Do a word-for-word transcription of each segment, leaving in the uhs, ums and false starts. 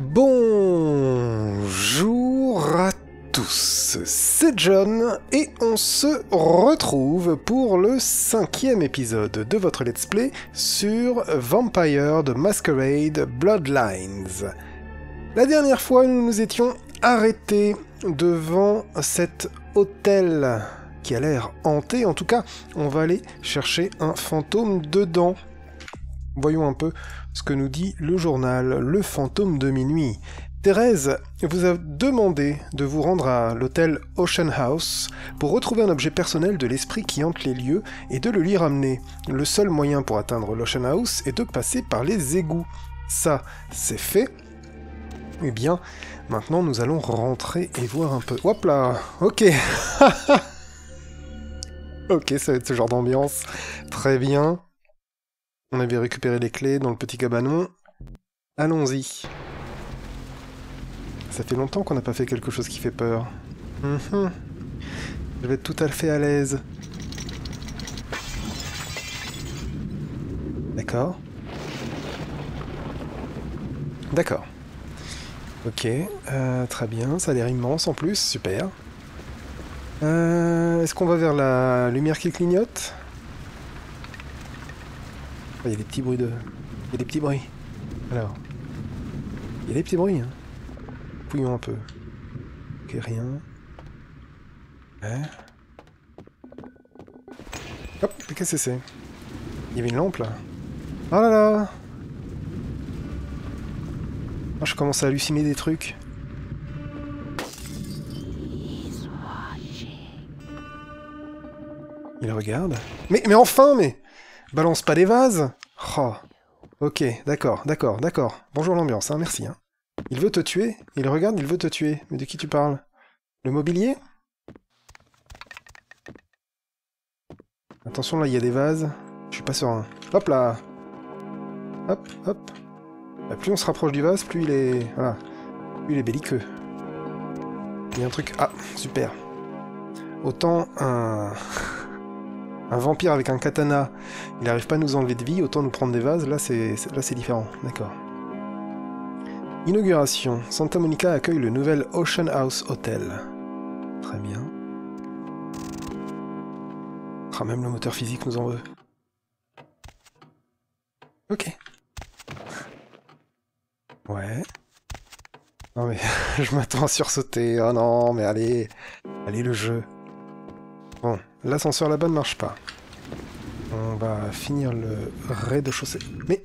Bonjour à tous, c'est John et on se retrouve pour le cinquième épisode de votre Let's Play sur Vampire The Masquerade Bloodlines. La dernière fois, nous nous étions arrêtés devant cet hôtel qui a l'air hanté. En tout cas, on va aller chercher un fantôme dedans. Voyons un peu ce que nous dit le journal Le Fantôme de Minuit. Thérèse vous a demandé de vous rendre à l'hôtel Ocean House pour retrouver un objet personnel de l'esprit qui hante les lieux et de le lui ramener. Le seul moyen pour atteindre l'Ocean House est de passer par les égouts. Ça, c'est fait. Eh bien, maintenant nous allons rentrer et voir un peu... Hop là. Ok. Ok, ça va être ce genre d'ambiance. Très bien. On avait récupéré les clés dans le petit cabanon. Allons-y. Ça fait longtemps qu'on n'a pas fait quelque chose qui fait peur. Mm-hmm. Je vais être tout à fait à l'aise. D'accord. D'accord. Ok, euh, très bien. Ça a l'air immense en plus. Super. Euh, Est-ce qu'on va vers la lumière qui clignote ? Il y a des petits bruits de... Il y a des petits bruits. Alors... Il y a des petits bruits, hein. Fouillons un peu. Ok, rien. Ouais. Hop, qu'est-ce que c'est? Il y avait une lampe, là. Oh là là, oh, je commence à halluciner des trucs. Il regarde. Mais, mais enfin, mais... Balance pas les vases. Oh. Ok, d'accord, d'accord, d'accord. Bonjour l'ambiance, hein, merci. Hein. Il veut te tuer, il regarde, il veut te tuer. Mais de qui tu parles? Le mobilier? Attention, là, il y a des vases. Je suis pas serein. Hop là. Hop, hop. Bah, plus on se rapproche du vase, plus il est... Voilà. Plus il est belliqueux. Il y a un truc... Ah, super. Autant un... Un vampire avec un katana, il n'arrive pas à nous enlever de vie, autant nous prendre des vases, là c'est différent, d'accord. Inauguration, Santa Monica accueille le nouvel Ocean House Hotel. Très bien. Ah, même le moteur physique nous en veut. Ok. Ouais. Non mais, je m'attends à sursauter, oh non, mais allez, allez le jeu. Bon, l'ascenseur là-bas ne marche pas. On va finir le rez-de-chaussée. Mais...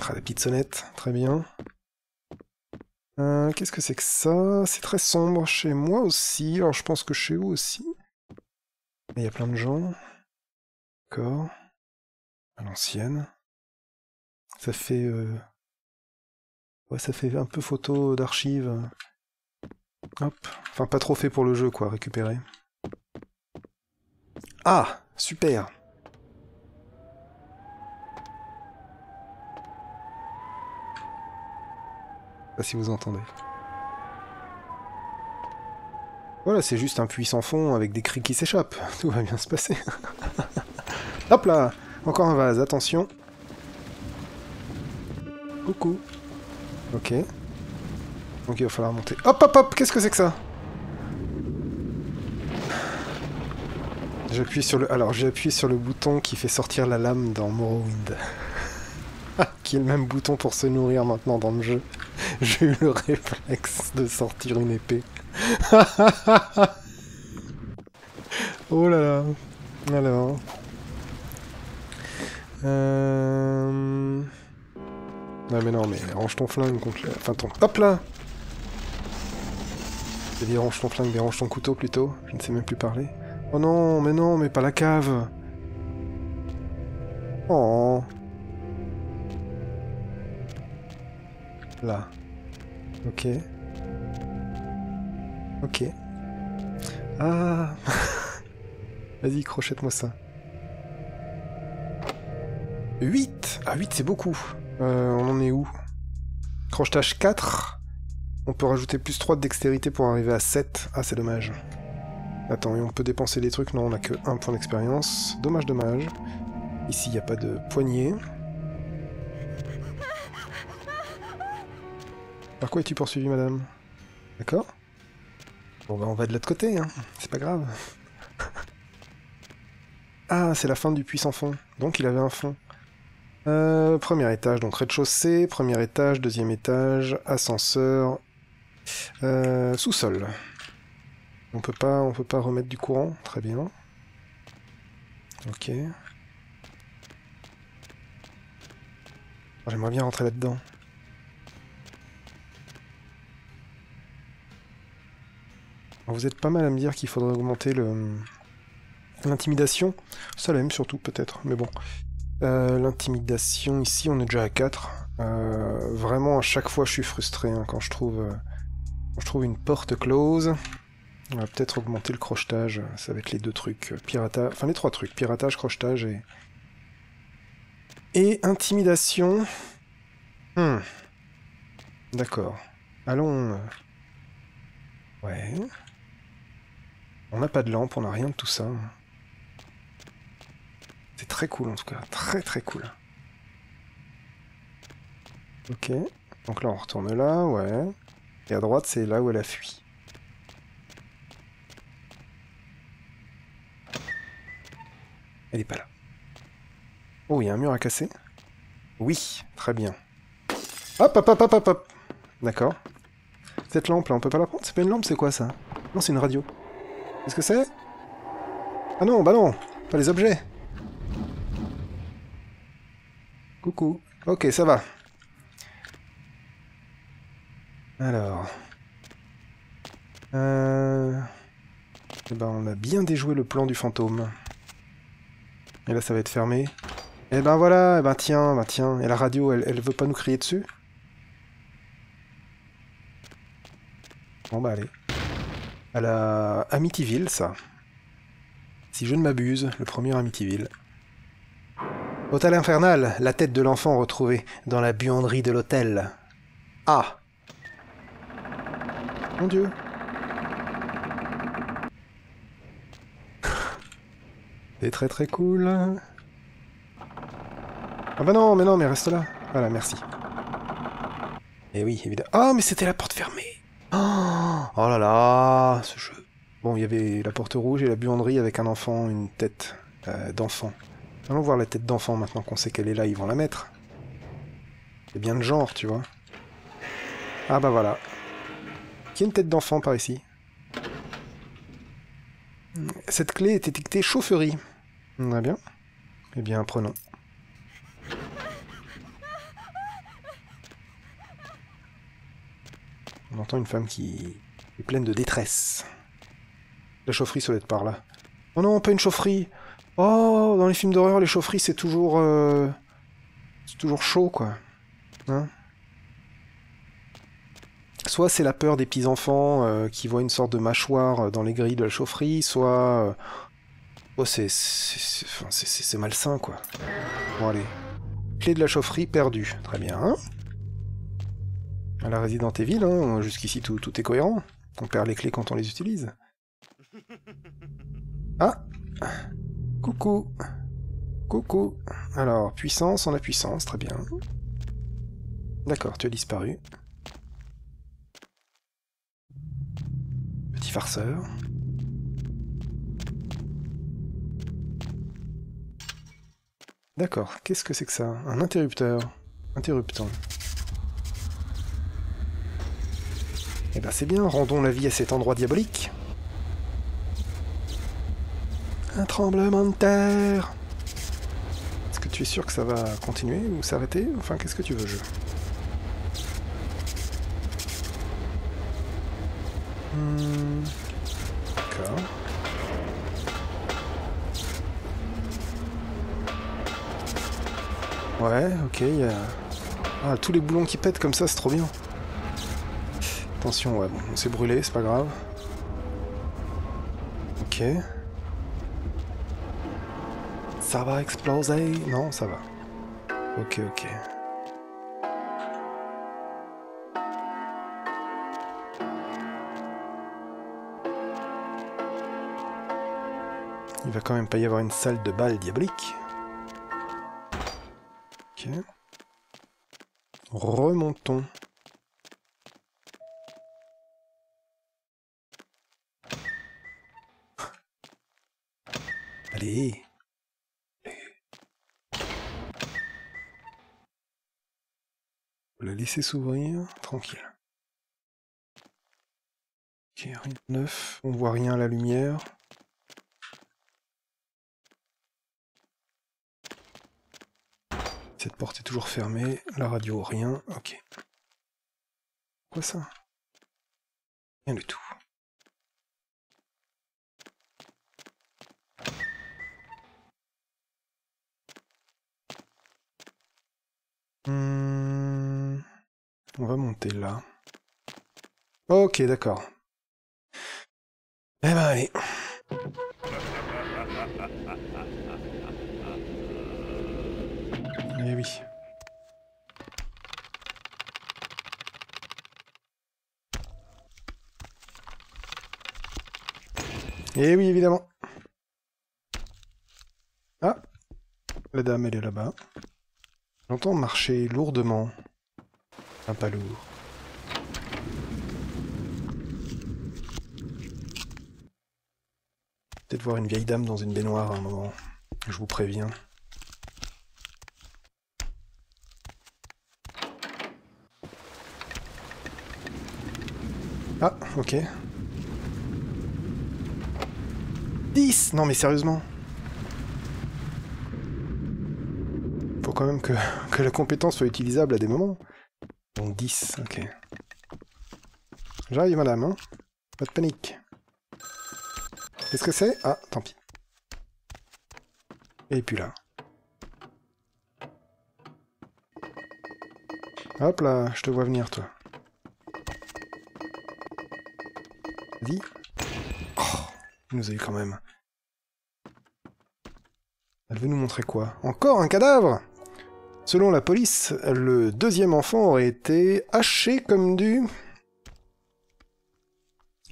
Ah, la petite sonnette, très bien. Euh, Qu'est-ce que c'est que ça? C'est très sombre chez moi aussi. Alors je pense que chez vous aussi. Il y a plein de gens. D'accord. À l'ancienne. Ça fait... Euh... Ouais, ça fait un peu photo d'archives. Hop. Enfin, pas trop fait pour le jeu, quoi, récupérer. Ah, super. Je sais pas si vous entendez. Voilà, c'est juste un puits sans fond avec des cris qui s'échappent. Tout va bien se passer. Hop là, encore un vase, attention. Coucou. Ok. Donc il va falloir monter. Hop hop hop, qu'est-ce que c'est que ça? J'appuie sur le... Alors, j'ai appuyé sur le bouton qui fait sortir la lame dans Morrowind. Qui est le même bouton pour se nourrir maintenant dans le jeu. J'ai eu le réflexe de sortir une épée. Oh là là. Alors... Euh... Non mais non, mais range ton flingue contre... La... Enfin ton... Hop là. J'ai dit range ton flingue, mais range ton couteau plutôt. Je ne sais même plus parler. Oh non, mais non, mais pas la cave. Oh. Là. Ok. Ok. Ah. Vas-y, crochette-moi ça. huit. Ah, huit, c'est beaucoup. Euh, on en est où? Crochetage quatre. On peut rajouter plus trois de dextérité pour arriver à sept. Ah, c'est dommage. Attends, et on peut dépenser des trucs? Non, on a que un point d'expérience. Dommage, dommage. Ici, il n'y a pas de poignée. Par quoi es-tu poursuivi, madame? D'accord. Bon bah on va de l'autre côté, hein. C'est pas grave. Ah, c'est la fin du puits sans fond. Donc il avait un fond. Euh, premier étage, donc rez-de-chaussée, premier étage, deuxième étage, ascenseur, euh, sous-sol. On peut pas, on peut pas remettre du courant, très bien. Ok. J'aimerais bien rentrer là-dedans. Vous êtes pas mal à me dire qu'il faudrait augmenter le l'intimidation. Ça l'aime surtout peut-être, mais bon. Euh, l'intimidation, ici on est déjà à quatre. Euh, vraiment à chaque fois je suis frustré hein, quand je trouve euh, quand je trouve une porte close. On va peut-être augmenter le crochetage, ça va être les deux trucs. Piratage, enfin les trois trucs, piratage, crochetage et... Et intimidation. Hmm. D'accord. Allons... Ouais... On n'a pas de lampe, on n'a rien de tout ça. C'est très cool en tout cas, très très cool. Ok, donc là on retourne là, ouais. Et à droite c'est là où elle a fui. Elle est pas là. Oh, il y a un mur à casser? Oui, très bien. Hop, hop, hop, hop, hop, hop. D'accord. Cette lampe là, on peut pas la prendre? C'est pas une lampe, c'est quoi ça? Non, c'est une radio. Qu'est-ce que c'est? Ah non, bah non, pas les objets. Coucou. Ok, ça va. Alors... Euh... Eh ben, on a bien déjoué le plan du fantôme. Et là, ça va être fermé. Eh ben voilà, eh ben tiens, ben tiens. Et la radio, elle, elle veut pas nous crier dessus? Bon bah allez. À la Amityville, ça. Si je ne m'abuse, le premier Amityville. Hôtel infernal, la tête de l'enfant retrouvée dans la buanderie de l'hôtel. Ah! Mon Dieu! C'est très très cool. Ah bah non, mais non, mais reste là. Voilà, merci. Et oui, évidemment. Oh, mais c'était la porte fermée! Oh, oh là là, ce jeu. Bon, il y avait la porte rouge et la buanderie avec un enfant, une tête euh, d'enfant. Allons voir la tête d'enfant maintenant qu'on sait qu'elle est là, ils vont la mettre. C'est bien de genre, tu vois. Ah bah voilà. Il y a une tête d'enfant par ici. Cette clé est étiquetée chaufferie. Très bien. Eh bien, prenons. On entend une femme qui est pleine de détresse. La chaufferie se lève par là. Oh non, pas une chaufferie! Oh, dans les films d'horreur, les chaufferies, c'est toujours... Euh... C'est toujours chaud, quoi. Hein? Soit c'est la peur des petits-enfants euh, qui voient une sorte de mâchoire dans les grilles de la chaufferie, soit... Oh, c'est... C'est malsain, quoi. Bon, allez. Clé de la chaufferie perdue. Très bien, hein? À la Resident Evil, hein, jusqu'ici tout, tout est cohérent. On perd les clés quand on les utilise. Ah! Coucou! Coucou! Alors, puissance, on a puissance, très bien. D'accord, tu as disparu. Petit farceur. D'accord, qu'est-ce que c'est que ça? Un interrupteur. Interruptant. Eh ben c'est bien, rendons la vie à cet endroit diabolique. Un tremblement de terre. Est-ce que tu es sûr que ça va continuer ou s'arrêter? Enfin, qu'est-ce que tu veux, jeu? Hmm. D'accord. Ouais, ok, il y a... Ah, tous les boulons qui pètent comme ça, c'est trop bien. Attention, ouais, bon, on s'est brûlé, c'est pas grave. Ok. Ça va exploser? Non, ça va. Ok, ok. Il va quand même pas y avoir une salle de bal diabolique. Ok. Remontons. Allez. On l'a laissé s'ouvrir, tranquille. Ok, rien de neuf, on voit rien à la lumière. Cette porte est toujours fermée, la radio, rien, ok. Quoi ça? Rien du tout. Hmm. On va monter là. Ok, d'accord. Eh ben allez. Eh oui. Eh oui, évidemment. Ah, la dame, elle est là-bas. J'entends marcher lourdement un pas lourd. Peut-être voir une vieille dame dans une baignoire à un moment, je vous préviens. Ah, ok. dix! Non mais sérieusement! Faut quand même que, que la compétence soit utilisable à des moments. Donc dix, ok. J'arrive madame, hein? Pas de panique. Qu'est-ce que c'est? Ah, tant pis. Et puis là. Hop là, je te vois venir toi. Vas-y. Oh, il nous a eu quand même. Elle veut nous montrer quoi? Encore un cadavre! Selon la police, le deuxième enfant aurait été haché comme du...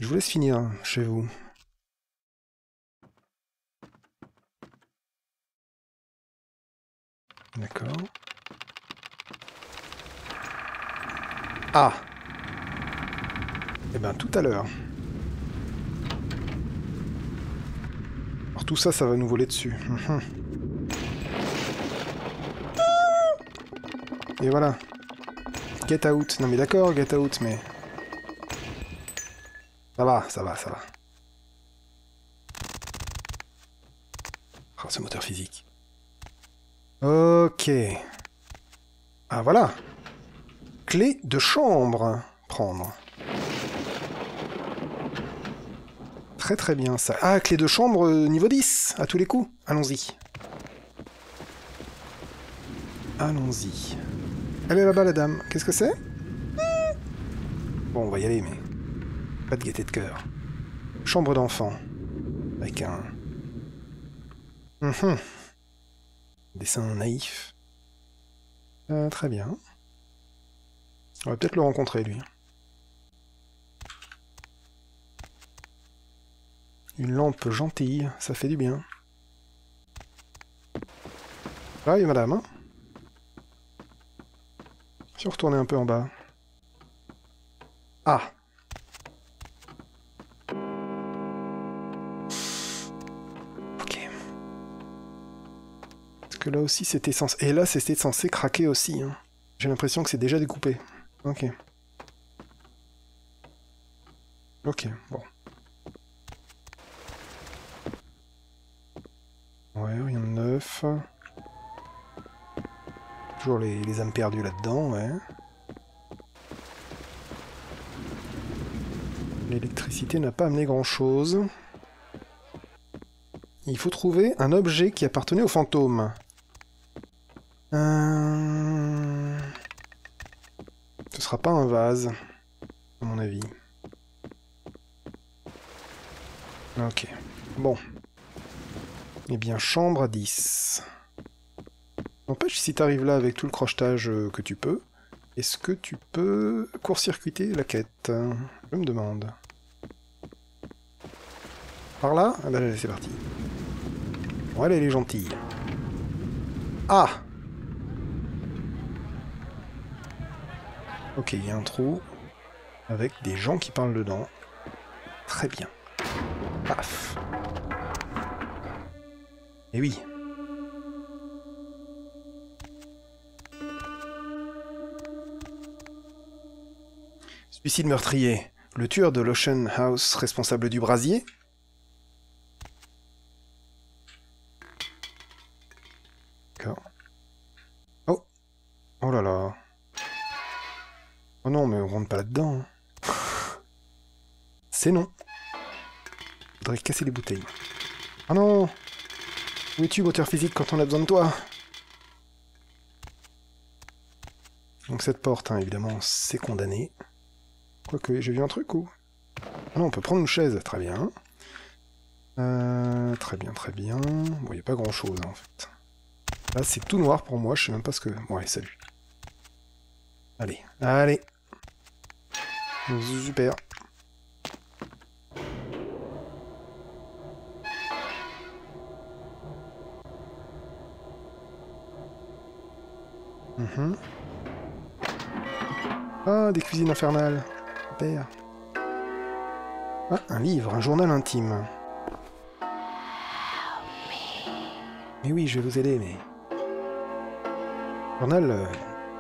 Je vous laisse finir chez vous. D'accord. Ah! Eh ben tout à l'heure. Alors tout ça, ça va nous voler dessus. Et voilà. Get out. Non mais d'accord, get out, mais... Ça va, ça va, ça va. Oh, ce moteur physique. Ok. Ah voilà. Clé de chambre. Prendre. Très très bien ça. Ah, clé de chambre niveau dix, à tous les coups. Allons-y. Allons-y. Elle est là-bas, la dame. Qu'est-ce que c'est? Bon, on va y aller, mais... Pas de gaieté de cœur. Chambre d'enfant. Avec un... Mmh. Dessin naïf. Euh, très bien. On va peut-être le rencontrer, lui. Une lampe gentille, ça fait du bien. Là, il y a madame, hein? Je vais retourner un peu en bas. Ah! Ok. Parce que là aussi c'était censé... Et là c'était censé craquer aussi. Hein. J'ai l'impression que c'est déjà découpé. Ok. Ok, bon. Ouais, il y en a neuf. Toujours les, les âmes perdues là-dedans, ouais. L'électricité n'a pas amené grand-chose. Il faut trouver un objet qui appartenait au fantôme. Euh... Ce sera pas un vase, à mon avis. Ok, bon. Eh bien, chambre à dix. N'empêche, si t'arrives là avec tout le crochetage que tu peux, est-ce que tu peux court-circuiter la quête? Je me demande. Par là? Ah bah ben, c'est parti. Bon, elle, elle est gentille. Ah! Ok, il y a un trou avec des gens qui parlent dedans. Très bien. Paf. Eh oui. Suicide meurtrier. Le tueur de l'Ocean House responsable du brasier? D'accord. Oh. Oh là là. Oh non, mais on rentre pas là-dedans. Hein. C'est non. Il faudrait casser les bouteilles. Oh non! Où es-tu, moteur physique, quand on a besoin de toi? Donc cette porte, hein, évidemment, c'est condamné. Quoique, j'ai vu un truc, ou... Ah non, on peut prendre une chaise, très bien. Euh, très bien, très bien... Bon, il n'y a pas grand-chose, hein, en fait. Là, c'est tout noir pour moi, je sais même pas ce que... Bon, allez, salut. Allez, allez. Super. Mmh. Ah, des cuisines infernales. Super. Ah, un livre, un journal intime. Mais oui, je vais vous aider, mais... Journal... Euh,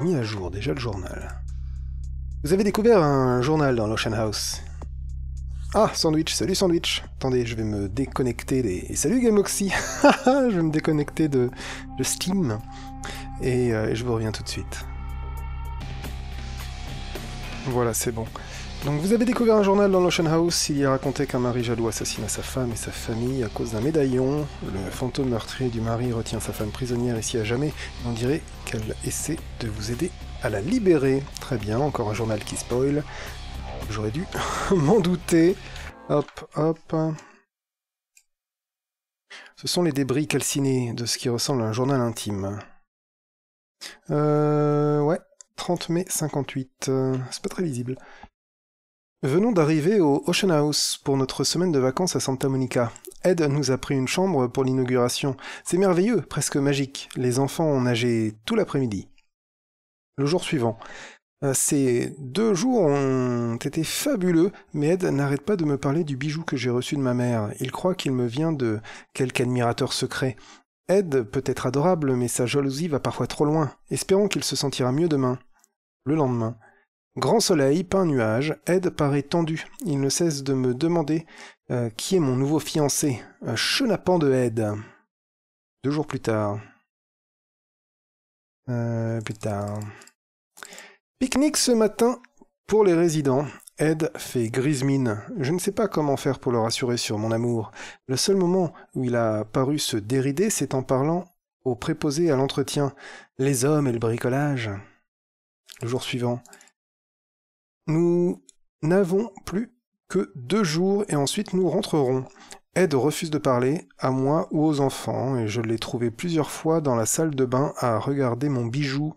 mis à jour, déjà le journal. Vous avez découvert un journal dans l'Ocean House. Ah, Sandwich, salut Sandwich. Attendez, je vais me déconnecter des... Et salut Gamoxy. Je vais me déconnecter de, de Steam. Et euh, je vous reviens tout de suite. Voilà, c'est bon. Donc vous avez découvert un journal dans l'Ocean House, il y racontait qu'un mari jaloux assassina sa femme et sa famille à cause d'un médaillon. Le fantôme meurtrier du mari retient sa femme prisonnière ici à jamais, et on dirait qu'elle essaie de vous aider à la libérer. Très bien, encore un journal qui spoil. J'aurais dû m'en douter. Hop, hop. Ce sont les débris calcinés de ce qui ressemble à un journal intime. Euh... Ouais, trente mai cinquante-huit, c'est pas très visible. Venons d'arriver au Ocean House pour notre semaine de vacances à Santa Monica. Ed nous a pris une chambre pour l'inauguration. C'est merveilleux, presque magique. Les enfants ont nagé tout l'après-midi. Le jour suivant. Ces deux jours ont été fabuleux, mais Ed n'arrête pas de me parler du bijou que j'ai reçu de ma mère. Il croit qu'il me vient de quelque admirateur secret. Ed peut être adorable, mais sa jalousie va parfois trop loin. Espérons qu'il se sentira mieux demain. Le lendemain. Grand soleil, pas un nuage, Ed paraît tendu. Il ne cesse de me demander euh, qui est mon nouveau fiancé. Un chenapan de Ed. Deux jours plus tard. Euh, plus tard. Pique-nique ce matin pour les résidents. Ed fait grise mine. Je ne sais pas comment faire pour le rassurer sur mon amour. Le seul moment où il a paru se dérider, c'est en parlant au préposé à l'entretien. Les hommes et le bricolage. Le jour suivant. Nous n'avons plus que deux jours et ensuite nous rentrerons. Ed refuse de parler, à moi ou aux enfants, et je l'ai trouvé plusieurs fois dans la salle de bain à regarder mon bijou.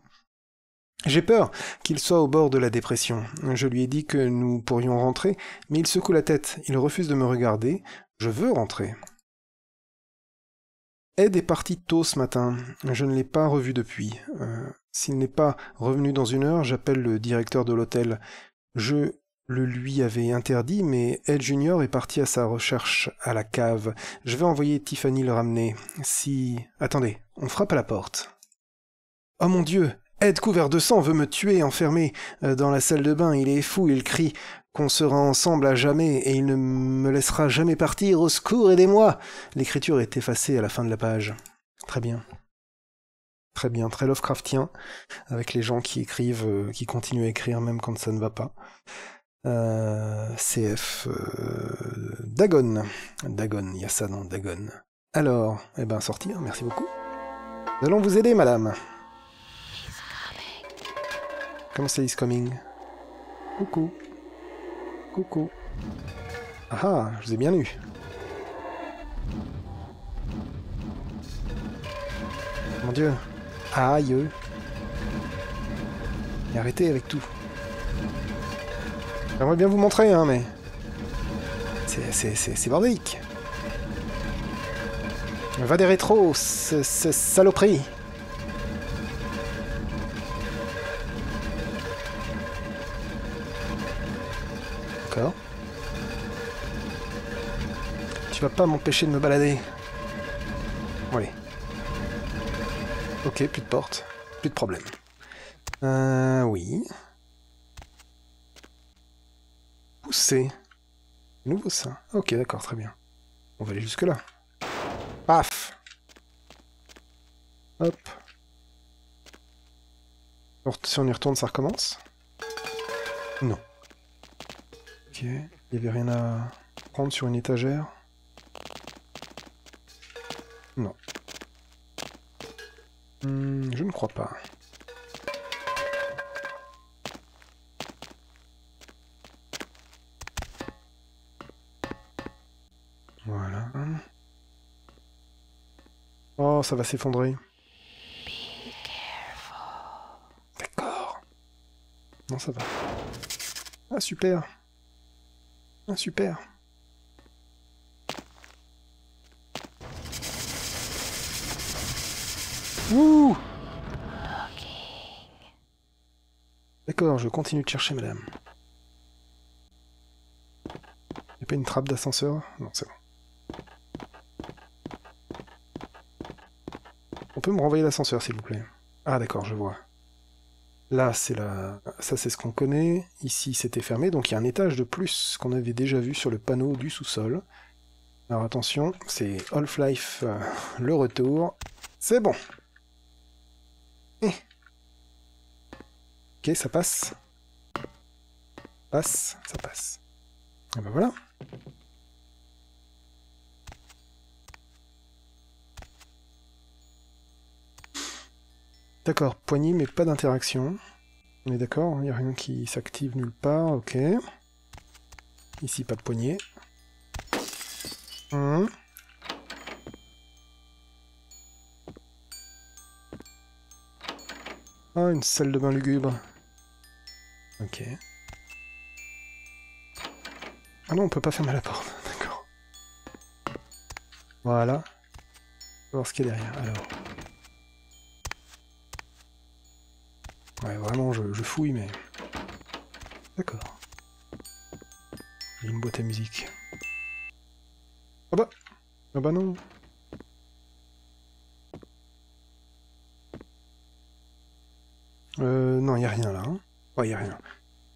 J'ai peur qu'il soit au bord de la dépression. Je lui ai dit que nous pourrions rentrer, mais il secoue la tête. Il refuse de me regarder. Je veux rentrer. Ed est parti tôt ce matin. Je ne l'ai pas revu depuis. Euh, s'il n'est pas revenu dans une heure, j'appelle le directeur de l'hôtel. Je le lui avais interdit, mais Ed Junior est parti à sa recherche à la cave. Je vais envoyer Tiffany le ramener. Si... Attendez, on frappe à la porte. Oh mon Dieu! Ed, couvert de sang, veut me tuer, enfermé dans la salle de bain. Il est fou, il crie qu'on sera ensemble à jamais et il ne me laissera jamais partir. Au secours, aidez-moi! L'écriture est effacée à la fin de la page. Très bien. Très bien, très Lovecraftien, avec les gens qui écrivent, euh, qui continuent à écrire même quand ça ne va pas. Euh, C F euh, Dagon. Dagon, il y a ça dans Dagon. Alors, eh ben sortir, merci beaucoup. Nous allons vous aider, madame. Comment c'est « He's coming » ? Coucou. Coucou. Ah ah, je vous ai bien eu. Mon Dieu. Aïe. Et arrêtez avec tout. J'aimerais bien vous montrer, hein, mais... C'est bordélique. Va des rétros, ce, ce saloperie. D'accord. Tu vas pas m'empêcher de me balader. Bon, allez. Ok, plus de porte. Plus de problème. Euh... Oui. Pousser. Nouveau ça. Ok, d'accord, très bien. On va aller jusque là. Paf. Hop. Si on y retourne, ça recommence? Non. Ok, il n'y avait rien à prendre sur une étagère. Non. Hmm, je ne crois pas. Voilà. Oh, ça va s'effondrer. D'accord. Non, ça va. Ah, super. Ah, super. Ouh. D'accord, je continue de chercher, madame. Y'a pas une trappe d'ascenseur? Non, c'est bon. On peut me renvoyer l'ascenseur, s'il vous plaît? Ah, d'accord, je vois. Là, c'est la... ça, c'est ce qu'on connaît. Ici, c'était fermé, donc il y a un étage de plus qu'on avait déjà vu sur le panneau du sous-sol. Alors attention, c'est Half-Life, euh, le retour. C'est bon. Eh. Ok, ça passe. Passe, ça passe. Et ben voilà. D'accord, poignée mais pas d'interaction. On est d'accord, il n'y a rien qui s'active nulle part, ok. Ici, pas de poignée. Hum. Ah, une salle de bain lugubre. Ok. Ah non, on peut pas fermer la porte. D'accord. Voilà. On va voir ce qu'il y a derrière. Alors. Ouais, vraiment, je, je fouille, mais... D'accord. Il y a une boîte à musique. Ah bah. Ah bah non. Euh, non, il n'y a rien là. Hein. Ouais, il n'y a rien.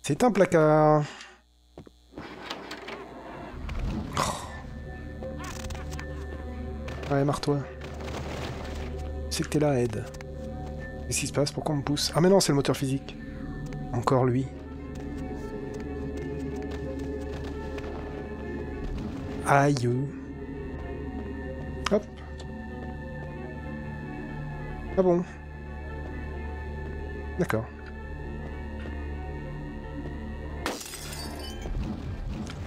C'est un placard. Oh. Ouais, marre-toi. C'est que t'es là, Ed. Qu'est-ce qui se passe? Pourquoi on me pousse? Ah mais non, c'est le moteur physique. Encore lui. Aïe. Hop. Ah bon. D'accord.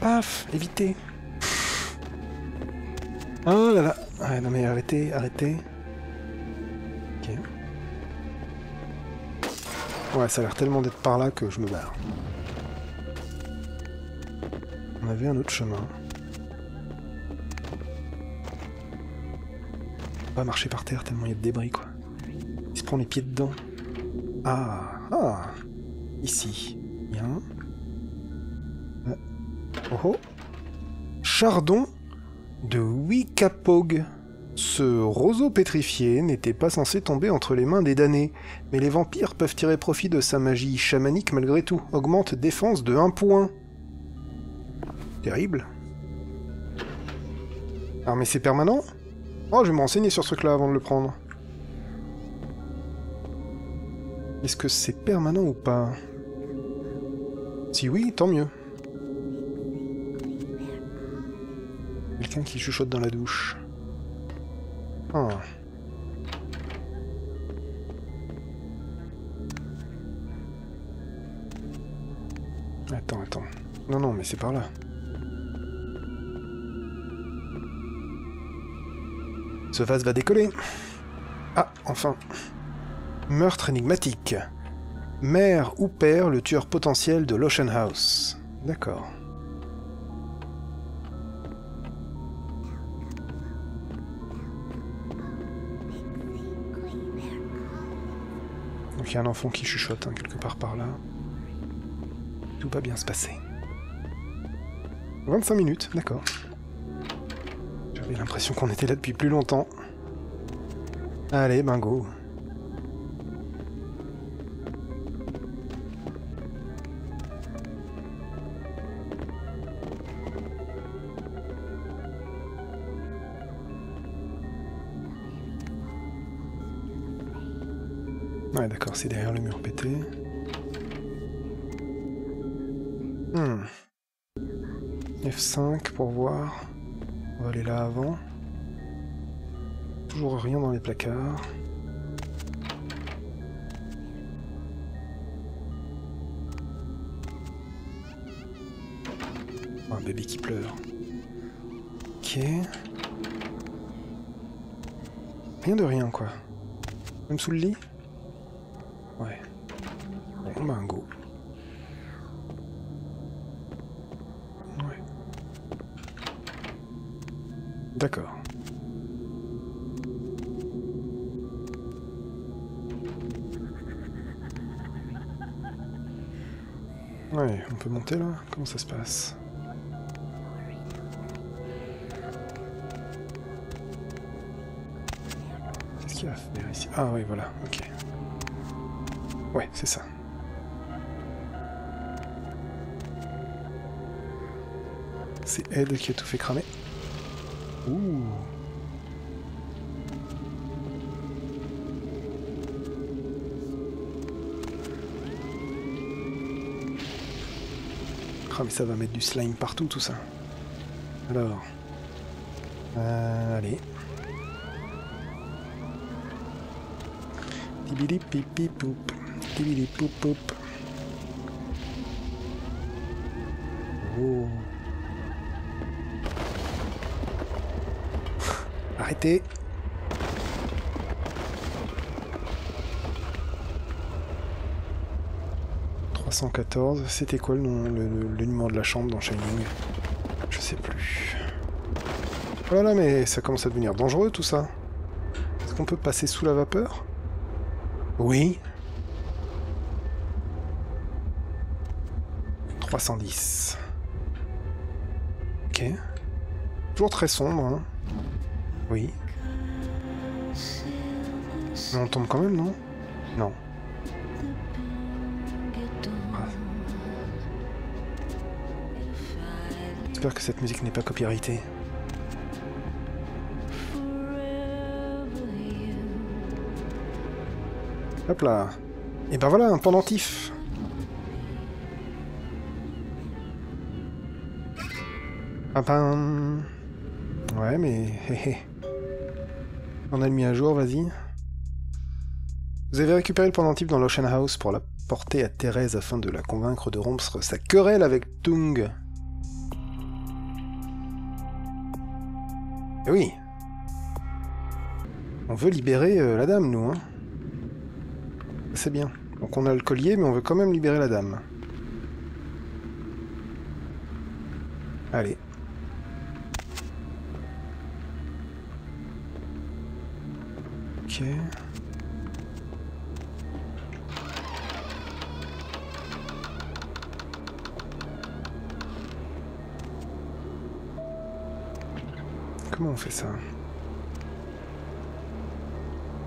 Paf, évitez. Oh là là. Ouais, non mais arrêtez, arrêtez. Ok. Ouais, ça a l'air tellement d'être par là que je me barre. On avait un autre chemin. On va marcher par terre tellement il y a de débris, quoi. Il se prend les pieds dedans. Ah, ah, ici. Bien. Oh oh. Chardon de Wicapog. Ce roseau pétrifié n'était pas censé tomber entre les mains des damnés, mais les vampires peuvent tirer profit de sa magie chamanique malgré tout. Augmente défense de un point. Terrible. Ah mais c'est permanent? Oh, je vais me renseigner sur ce truc-là avant de le prendre. Est-ce que c'est permanent ou pas? Si oui, tant mieux. Quelqu'un qui chuchote dans la douche. Ah. Attends, attends. Non, non, mais c'est par là. Ce vase va décoller. Ah, enfin. Meurtre énigmatique. Mère ou père, le tueur potentiel de l'Ocean House. D'accord. Donc il y a un enfant qui chuchote, hein, quelque part par là. Tout va bien se passer. vingt-cinq minutes, d'accord. J'avais l'impression qu'on était là depuis plus longtemps. Allez, bingo. Ouais, d'accord, c'est derrière le mur pété. Hmm. F cinq pour voir. On va aller là avant. Toujours rien dans les placards. Oh, un bébé qui pleure. Ok. Rien de rien quoi. Même sous le lit? Ouais. Bon ben go. Ouais. D'accord. Ouais, on peut monter là? Comment ça se passe? Qu'est-ce qu'il y a à faire ici? Ah oui, voilà, ok. Ouais, c'est ça. C'est Ed qui a tout fait cramer. Ouh! Ah mais ça va mettre du slime partout tout ça. Alors... Euh, allez. Tibili pipi poup. Tibili poup poup. Oh. Arrêtez. trois cent quatorze, c'était quoi le, nom, le, le, le numéro de la chambre dans Shining? Je sais plus. Oh là là, mais ça commence à devenir dangereux tout ça. Est-ce qu'on peut passer sous la vapeur? Oui. trois cent dix. Ok. Toujours très sombre, hein. Oui. Mais on tombe quand même, non? Non. J'espère que cette musique n'est pas copyrightée. Hop là. Et ben voilà, un pendentif. Ah ben... Ouais, mais... On a le mis à jour, vas-y. Vous avez récupéré le pendentif dans l'Ocean House pour la porter à Thérèse afin de la convaincre de rompre sa querelle avec Tung. Oui. On veut libérer euh, la dame, nous, hein. C'est bien. Donc on a le collier, mais on veut quand même libérer la dame. Allez. Ok. Comment on fait ça?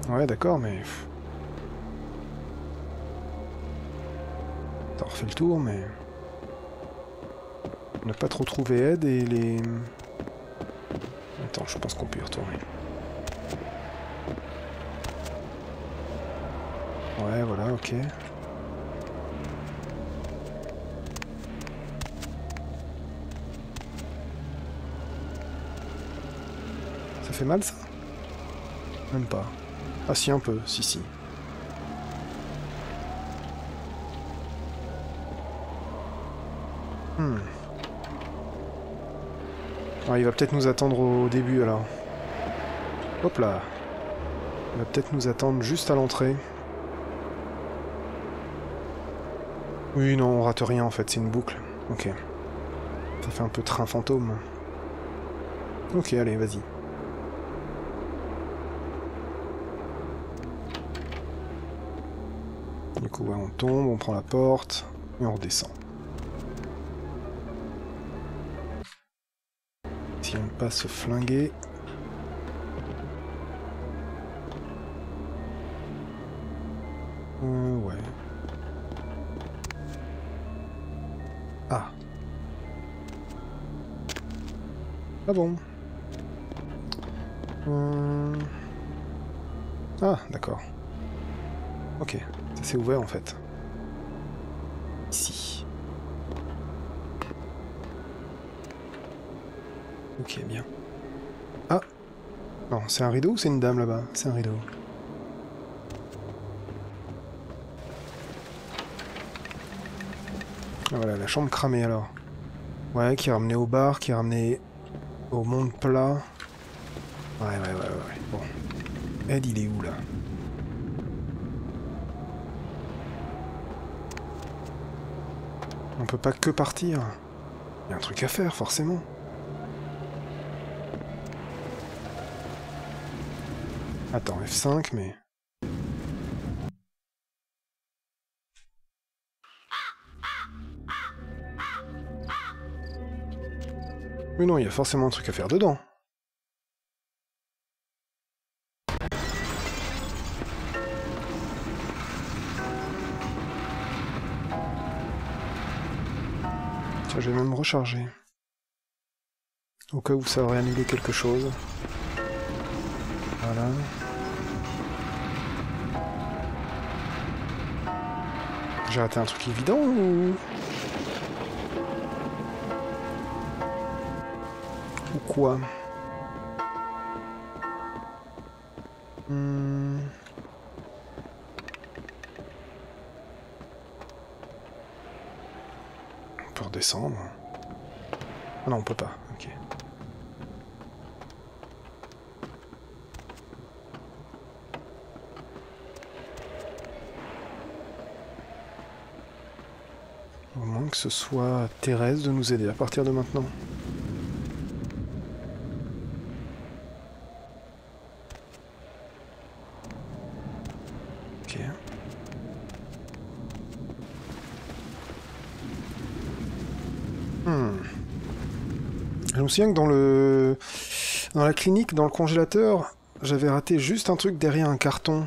Ouais, d'accord, mais... On refait le tour, mais... On n'a pas trop trouvé aide et les... Attends, je pense qu'on peut y retourner. Ouais, voilà, ok. Fait mal ça? Même pas. Ah si un peu, si si. Hmm. Ah, il va peut-être nous attendre au début alors. Hop là. Il va peut-être nous attendre juste à l'entrée. Oui non, on rate rien en fait, c'est une boucle. Ok. Ça fait un peu train fantôme. Ok, allez, vas-y. Du coup, ouais, on tombe, on prend la porte, et on redescend. Si on passe se flinguer... Euh, ouais... Ah... Ah bon... Euh... Ah, d'accord... Ok, ça s'est ouvert en fait. Ici. Ok, bien. Ah! Non, c'est un rideau ou c'est une dame là-bas? C'est un rideau. Ah, voilà, la chambre cramée alors. Ouais, qui est ramenée au bar, qui est ramenée au monde plat. Ouais, ouais, ouais, ouais, ouais. Bon. Ed, il est où là? On peut pas que partir. Il y a un truc à faire, forcément. Attends, F cinq, mais... Mais non, il y a forcément un truc à faire dedans. Tiens, je vais même recharger. Au cas où ça aurait annulé quelque chose. Voilà. J'ai raté un truc évident ou... Ou quoi? hmm. On peut redescendre. Ah non, on peut pas. Ok. Au moins que ce soit Thérèse de nous aider à partir de maintenant. Je me souviens que dans le dans la clinique, dans le congélateur, j'avais raté juste un truc derrière un carton.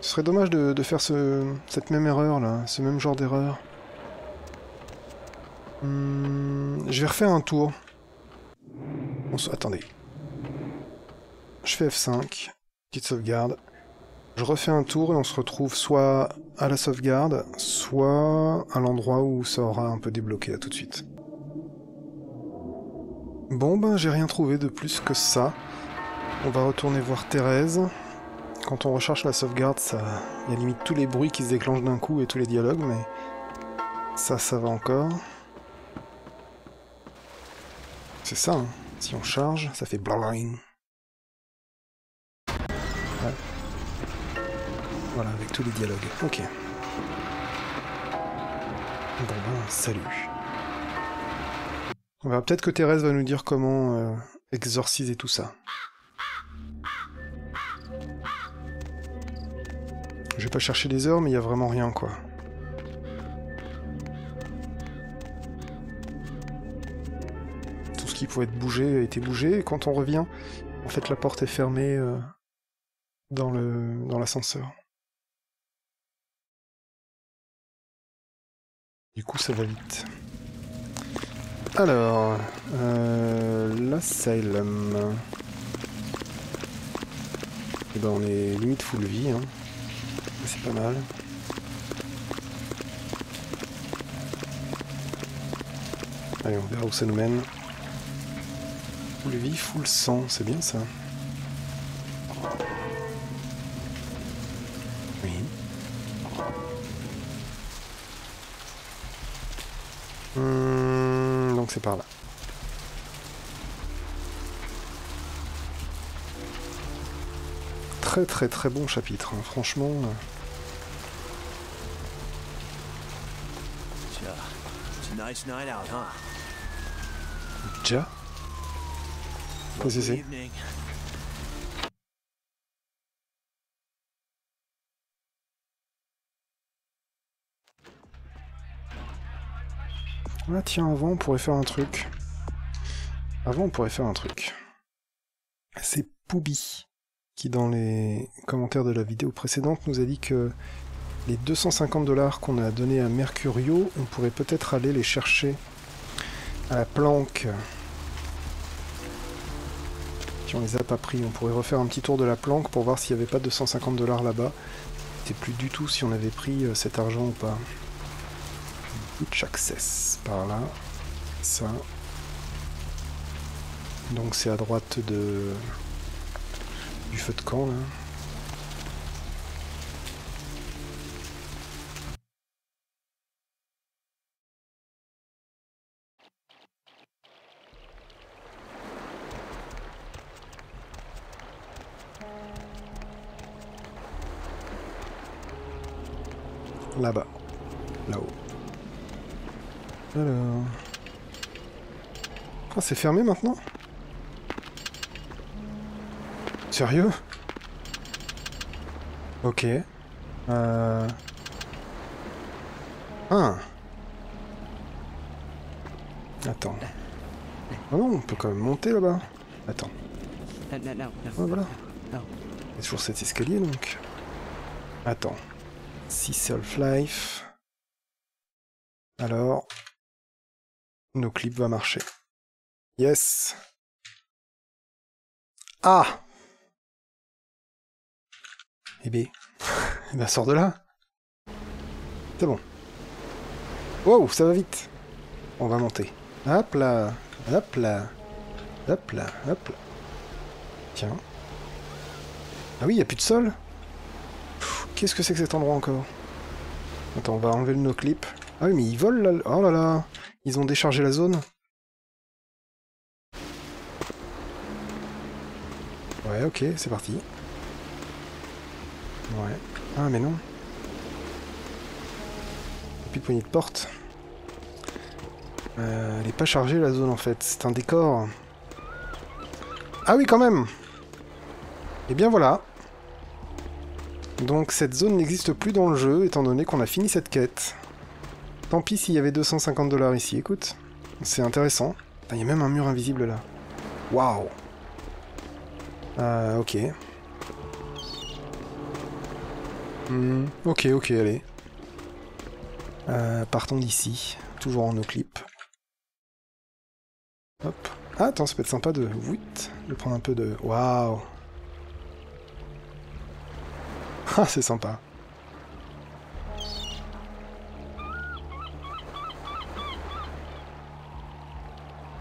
Ce serait dommage de, de faire ce... cette même erreur là, ce même genre d'erreur. Hum... Je vais refaire un tour. On se... Attendez. Je fais F cinq, petite sauvegarde. Je refais un tour et on se retrouve soit à la sauvegarde, soit à l'endroit où ça aura un peu débloqué, à tout de suite. Bon ben j'ai rien trouvé de plus que ça. On va retourner voir Thérèse. Quand on recherche la sauvegarde, ça... il y a limite tous les bruits qui se déclenchent d'un coup et tous les dialogues, mais ça, ça va encore. C'est ça, hein. Si on charge, ça fait blablabling. Ouais. Voilà, avec tous les dialogues. Ok. Bon ben, salut. On verra peut-être que Thérèse va nous dire comment euh, exorciser tout ça. Je vais pas chercher des heures, mais il y a vraiment rien, quoi. Tout ce qui pouvait être bougé a été bougé, et quand on revient, en fait la porte est fermée euh, dans le dans l'ascenseur. Du coup, ça va vite. Alors, euh, l'asylum. Et ben on est limite full vie, hein. C'est pas mal. Allez, on verra où ça nous mène. Full vie, full sang, c'est bien ça. Oui. Hum. C'est par là. Très très très bon chapitre, hein. Franchement. Euh... Déjà? Qu'est-ce que c'est? Ah tiens, avant on pourrait faire un truc. Avant on pourrait faire un truc. C'est Poubi qui dans les commentaires de la vidéo précédente nous a dit que les deux cent cinquante dollars qu'on a donné à Mercurio, on pourrait peut-être aller les chercher à la planque. Si on les a pas pris, on pourrait refaire un petit tour de la planque pour voir s'il n'y avait pas deux cent cinquante dollars là-bas. Je ne sais plus du tout si on avait pris cet argent ou pas. Butch Access, par là. Ça. Donc c'est à droite de... du feu de camp, là. Là-bas, là-haut. Alors... Ah, c'est fermé maintenant? Sérieux? Ok. Euh... Ah. Attends. Oh non, on peut quand même monter là-bas. Attends. Ah, voilà. Il y a toujours cet escalier, donc. Attends. six Half-Life. Alors, nos clips vont marcher. Yes. Ah. Eh bien, eh ben sors de là. C'est bon. Wow, ça va vite. On va monter. Hop là, hop là, hop là, hop là. Tiens. Ah oui, il n'y a plus de sol. Qu'est-ce que c'est que cet endroit encore? Attends, on va enlever le noclip. Ah oui, mais ils volent là. Oh là là. Ils ont déchargé la zone. Ouais, ok, c'est parti. Ouais. Ah, mais non. Plus de poignée de porte. Euh, elle n'est pas chargée la zone en fait. C'est un décor. Ah oui, quand même. Et bien voilà. Donc cette zone n'existe plus dans le jeu, étant donné qu'on a fini cette quête. Tant pis s'il y avait deux cent cinquante dollars ici, écoute. C'est intéressant. Il y a même un mur invisible là. Waouh. Euh, ok. Mmh, ok, ok, allez. Euh, partons d'ici. Toujours en noclip. Hop. Ah, attends, ça peut être sympa de... Vite, de prendre un peu de... Waouh. Ah, c'est sympa.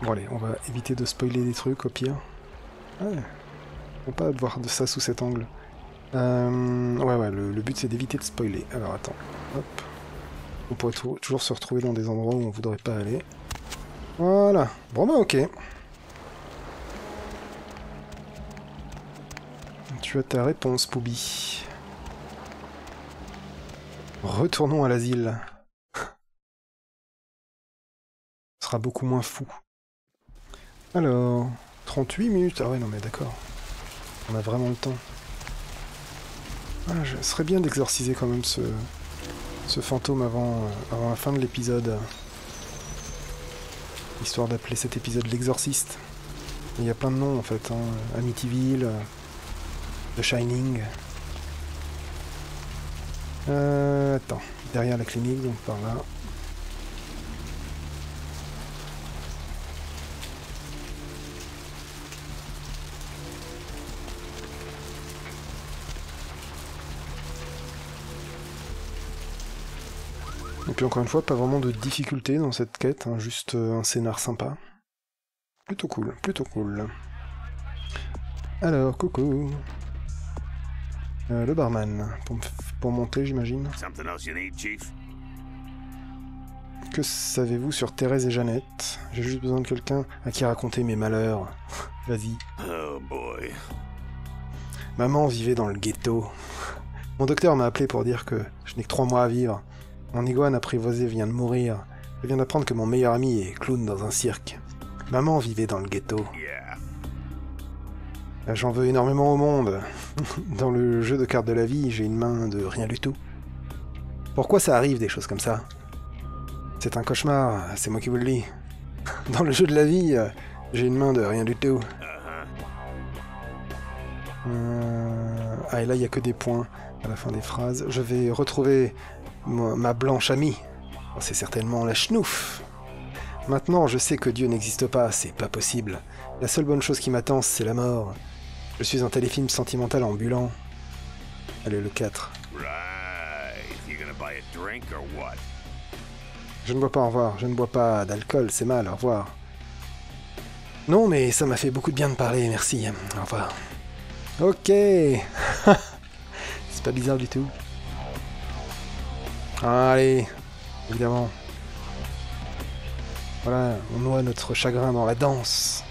Bon allez, on va éviter de spoiler des trucs au pire. Ouais. Faut pas voir de ça sous cet angle. Euh, ouais, ouais, le, le but c'est d'éviter de spoiler. Alors attends, hop. On pourrait toujours se retrouver dans des endroits où on voudrait pas aller. Voilà. Bon bah ok. Tu as ta réponse, Poubi. Retournons à l'asile. Ce sera beaucoup moins fou. Alors, trente-huit minutes. Ah ouais, non mais d'accord. On a vraiment le temps. Ah, je serais bien d'exorciser quand même ce, ce fantôme avant, euh, avant la fin de l'épisode. Histoire d'appeler cet épisode l'exorciste. Il y a plein de noms en fait. Hein. Amityville, euh, The Shining... Euh, attends, derrière la clinique, donc par là. Et puis encore une fois, pas vraiment de difficulté dans cette quête, hein, juste un scénar sympa. Plutôt cool, plutôt cool. Alors, coucou. Euh, le barman, pour, pour monter, j'imagine. Que savez-vous sur Thérèse et Jeannette? J'ai juste besoin de quelqu'un à qui raconter mes malheurs. Vas-y. Oh boy. Maman vivait dans le ghetto. Mon docteur m'a appelé pour dire que je n'ai que trois mois à vivre. Mon iguane apprivoisé vient de mourir. Je viens d'apprendre que mon meilleur ami est clown dans un cirque. Maman vivait dans le ghetto. Yeah. J'en veux énormément au monde. Dans le jeu de cartes de la vie, j'ai une main de rien du tout. Pourquoi ça arrive, des choses comme ça? C'est un cauchemar, c'est moi qui vous le dis. Dans le jeu de la vie, j'ai une main de rien du tout. Euh... Ah, et là, il n'y a que des points à la fin des phrases. Je vais retrouver ma blanche amie. C'est certainement la schnouf. Maintenant, je sais que Dieu n'existe pas, c'est pas possible. La seule bonne chose qui m'attend, c'est la mort. Je suis un téléfilm sentimental ambulant. Allez, le quatre. Je ne bois pas, au revoir. Je ne bois pas d'alcool, c'est mal, au revoir. Non, mais ça m'a fait beaucoup de bien de parler, merci. Au revoir. Ok. C'est pas bizarre du tout. Allez, évidemment. Voilà, on noie notre chagrin dans la danse.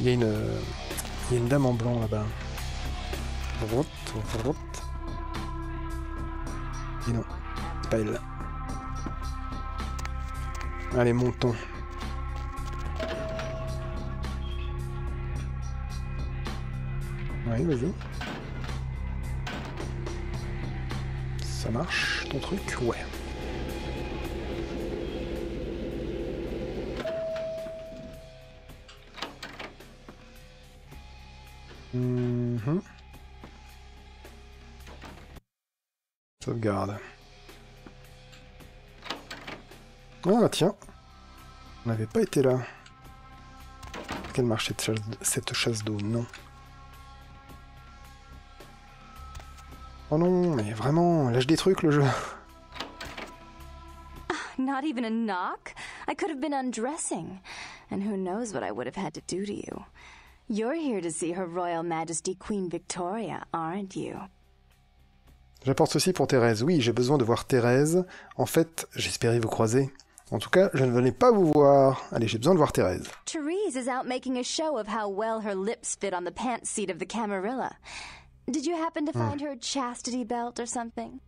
Il y a une, il y a une dame en blanc là-bas. Et non, c'est pas elle. Allez, montons. Ouais, vas-y. Ça marche, ton truc? Ouais. Mmh. Sauvegarde. Ah tiens, on n'avait pas été là. Quelle marche cette chasse, cette chasse d'eau? Non. Oh non, mais vraiment, lâche des trucs le jeu. Not even a knock. I could have been undressing, and who knows what I would have had to do to you. You're here to see Her Royal Majesty Queen Victoria, aren't you? J'apporte ceci pour Thérèse. Oui, j'ai besoin de voir Thérèse. En fait, j'espérais vous croiser. En tout cas, je ne venais pas vous voir. Allez, j'ai besoin de voir Thérèse. Thérèse is out making a show of how well her lips fit on the pants seat of the Camarilla. Did you happen to find hmm. her chastity belt or something?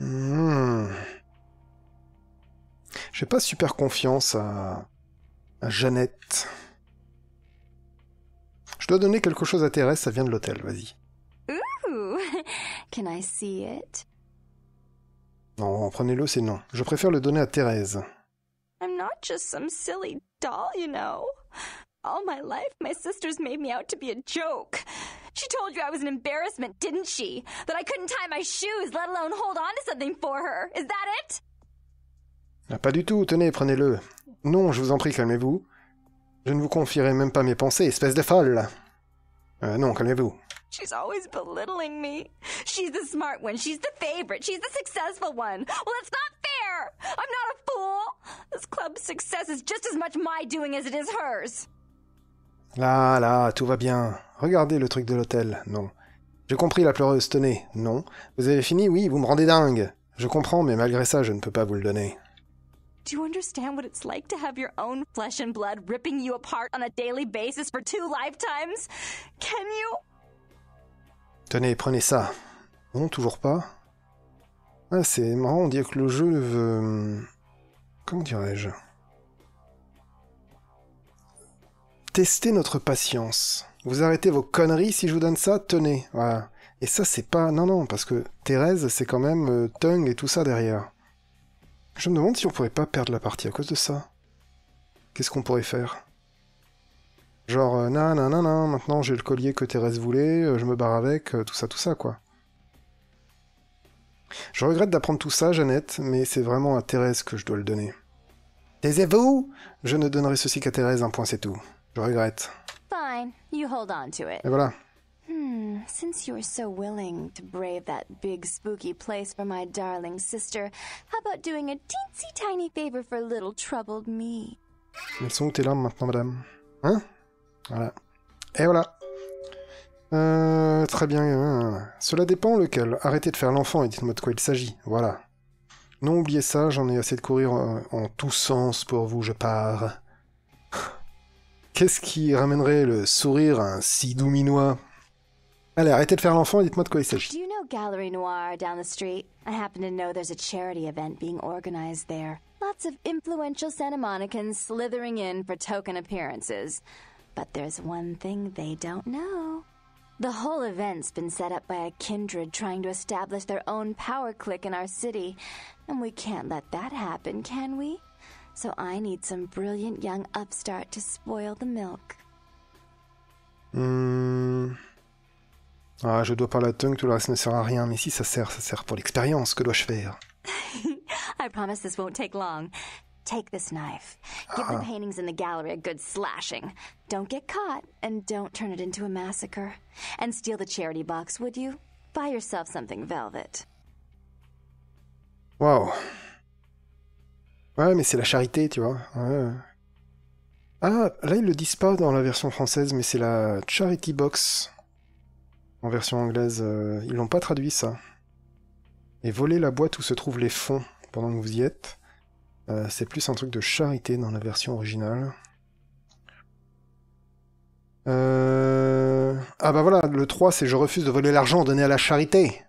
Hmm. J'ai pas super confiance à... à Jeannette. Je dois donner quelque chose à Thérèse, ça vient de l'hôtel, vas-y. Ooh, can I see it? Non, prenez-le, c'est non. Je préfère le donner à Thérèse. I'm not just some silly doll, you know. All my life, my sisters made me out to be a joke. She told you I was an embarrassment, didn't she? That I couldn't tie my shoes, let alone hold on to something for her. Is that it? Ah, pas du tout, tenez, prenez-le. Non, je vous en prie, calmez-vous. Je ne vous confierai même pas mes pensées, espèce de folle. Euh, non, calmez-vous. She's always belittling me. She's the smart one, she's the favorite, she's the successful one. Well, it's not fair. I'm not a fool. This club's success is just as much my doing as it is hers. Là, là, tout va bien. Regardez le truc de l'hôtel. Non. J'ai compris, la pleureuse, tenez. Non. Vous avez fini? Oui, vous me rendez dingue. Je comprends, mais malgré ça, je ne peux pas vous le donner. Do you understand what it's like to have your own flesh and blood ripping you apart on a daily basis for two lifetimes? Can you? Tenez, prenez ça. Non, toujours pas. Ah, c'est marrant, on dirait que le jeu veut... Comment dirais-je? Testez notre patience. Vous arrêtez vos conneries si je vous donne ça, tenez. Voilà. Et ça, c'est pas... Non, non, parce que Thérèse, c'est quand même euh, Tung et tout ça derrière. Je me demande si on pourrait pas perdre la partie à cause de ça. Qu'est-ce qu'on pourrait faire? Genre, euh, nan nan nan nan, maintenant j'ai le collier que Thérèse voulait, euh, je me barre avec, euh, tout ça, tout ça, quoi. Je regrette d'apprendre tout ça, Jeannette, mais c'est vraiment à Thérèse que je dois le donner. Taisez-vous! Je ne donnerai ceci qu'à Thérèse, un point, c'est tout. Je regrette. Fine, you hold on to it. Et voilà. Hmm, since you're so willing to brave that big spooky place for my darling sister, how about doing a teensy tiny favor for little troubled me? Elles sont où tes larmes maintenant, madame? Hein? Voilà. Et voilà. Euh, très bien. Euh, cela dépend lequel. Arrêtez de faire l'enfant et dites-moi de quoi il s'agit. Voilà. Non, oubliez ça, j'en ai assez de courir en, en tous sens pour vous, je pars. Qu'est-ce qui ramènerait le sourire à un si doux minois? Allez, arrêtez de faire l'enfant et dites-moi de quoi il s'agit. Do you know Gallery Noir down the street? I happen to know there's a charity event being organized there. Lots of influential Santa Monicans slithering in for token appearances. But there's one thing they don't know. The whole event's been set up by a kindred trying to establish their own power clique in our city. And we can't let that happen, can we? So I need some brilliant young upstart to spoil the milk. Hmm... Ah, je dois parler à Tung, tout le reste ne sert à rien. Mais si, ça sert, ça sert pour l'expérience. Que dois-je faire? I promise this won't take long. Take this knife. Give the paintings in the gallery a good slashing. Don't get caught, and don't turn it into a massacre. And steal the charity box, would you? Buy yourself something velvet. Wow. Ouais, mais c'est la charité, tu vois. Ouais. Ah, là, ils le disent pas dans la version française, mais c'est la charity box. En version anglaise, euh, ils l'ont pas traduit, ça. Et voler la boîte où se trouvent les fonds pendant que vous y êtes, euh, c'est plus un truc de charité dans la version originale. Euh... Ah bah voilà, le trois, c'est « Je refuse de voler l'argent donné à la charité ».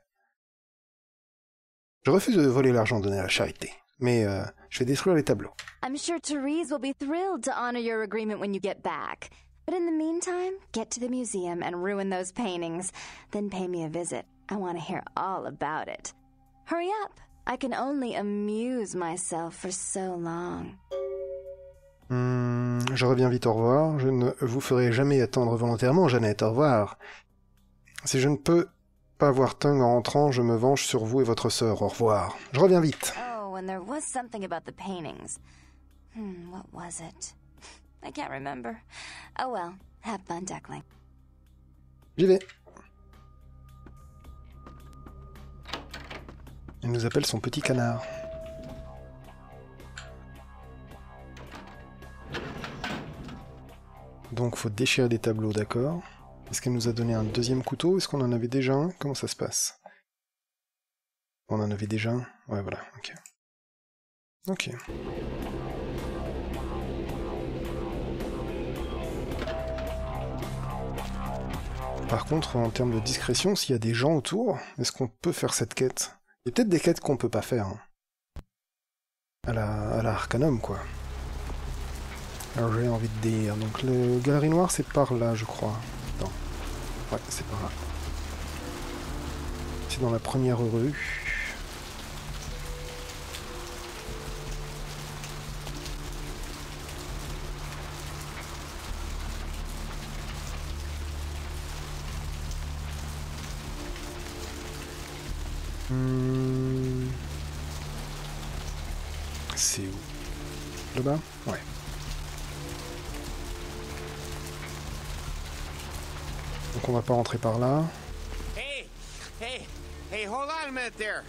Je refuse de voler l'argent donné à la charité, mais euh, je vais détruire les tableaux. I'm sure Thérèse will be thrilled to honor your agreement when you get back. But in the meantime, get to the museum and ruin those paintings. Then pay me a visit. I want to hear all about it. Hurry up. I can only amuse myself for so long. Mmh, je reviens vite, au revoir. Je ne vous ferai jamais attendre volontairement, Jeannette, au revoir. Si je ne peux pas voir Tung en rentrant, je me venge sur vous et votre sœur, au revoir. Je reviens vite. Oh, and there was something about the paintings. Hmm, what was it? I can't remember. Oh well, have fun, duckling. J'y vais. Elle nous appelle son petit canard. Donc faut déchirer des tableaux, d'accord. Est-ce qu'elle nous a donné un deuxième couteau? Est-ce qu'on en avait déjà un? Comment ça se passe? On en avait déjà un? Ouais, voilà, ok. Ok. Par contre, en termes de discrétion, s'il y a des gens autour, est-ce qu'on peut faire cette quête? Il y a peut-être des quêtes qu'on peut pas faire. Hein. À la, à la Arcanum, quoi. Alors j'ai envie de dire. Donc le Galerie Noire, c'est par là, je crois. Non. Ouais, c'est par là. C'est dans la première rue. Hmm. C'est où? Là-bas? Ouais. Donc on va pas rentrer par là. Hey, hey, hey, hold on a minute there.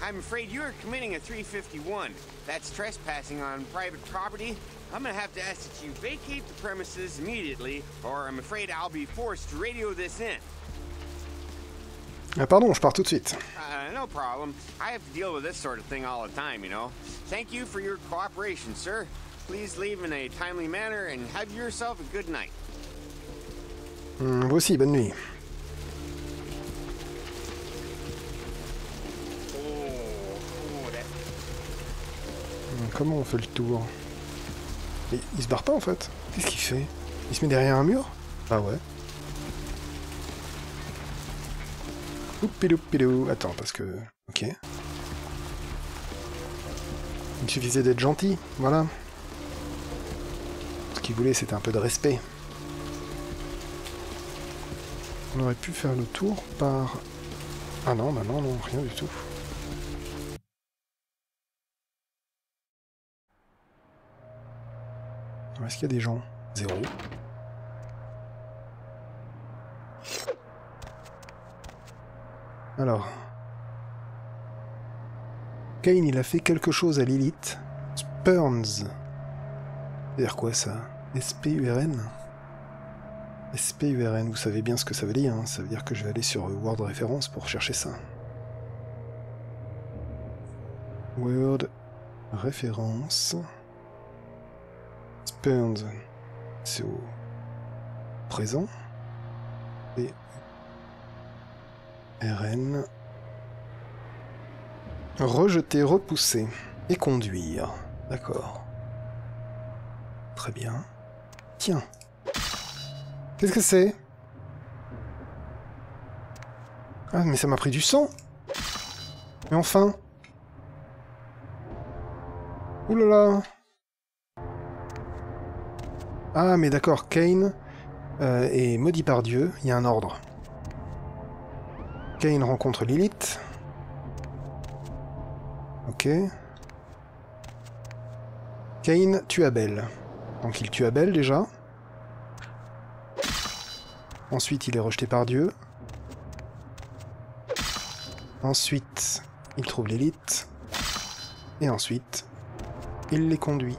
I'm afraid you're committing a three fifty-one. That's trespassing on private property. I'm gonna have to ask that you vacate the premises immediately, or I'm afraid I'll be forced to radio this in. Ah pardon, je pars tout de suite. Uh, no problem. I have to deal with this sort of thing all the time, you know. Thank you for your cooperation, sir. Please leave in a timely manner and have yourself a good night. Mmh, vous aussi, bonne nuit. Comment on fait le tour? Mais il se barre pas en fait. Qu'est-ce qu'il fait? Il se met derrière un mur? Ah ouais. Oupilou-pilou. Attends, parce que... Ok. Il suffisait d'être gentil, voilà. Ce qu'il voulait, c'était un peu de respect. On aurait pu faire le tour par... Ah non, bah non, non, rien du tout. Est-ce qu'il y a des gens? Zéro. Alors... Cain, il a fait quelque chose à Lilith. Spurns. C'est-à-dire quoi, ça? S P U R N? S P U R N, vous savez bien ce que ça veut dire, hein. Ça veut dire que je vais aller sur Word Référence pour chercher ça. Word Référence... Spurns, c'est au présent. Et... R N... Rejeter, repousser et conduire. D'accord. Très bien. Tiens. Qu'est-ce que c'est? Ah, mais ça m'a pris du sang! Mais enfin! Ouh là là! Ah, mais d'accord, Cain euh, est maudit par Dieu, il y a un ordre. Cain rencontre Lilith. Ok. Cain tue Abel. Donc il tue Abel déjà. Ensuite il est rejeté par Dieu. Ensuite il trouve l'élite. Et ensuite il les conduit.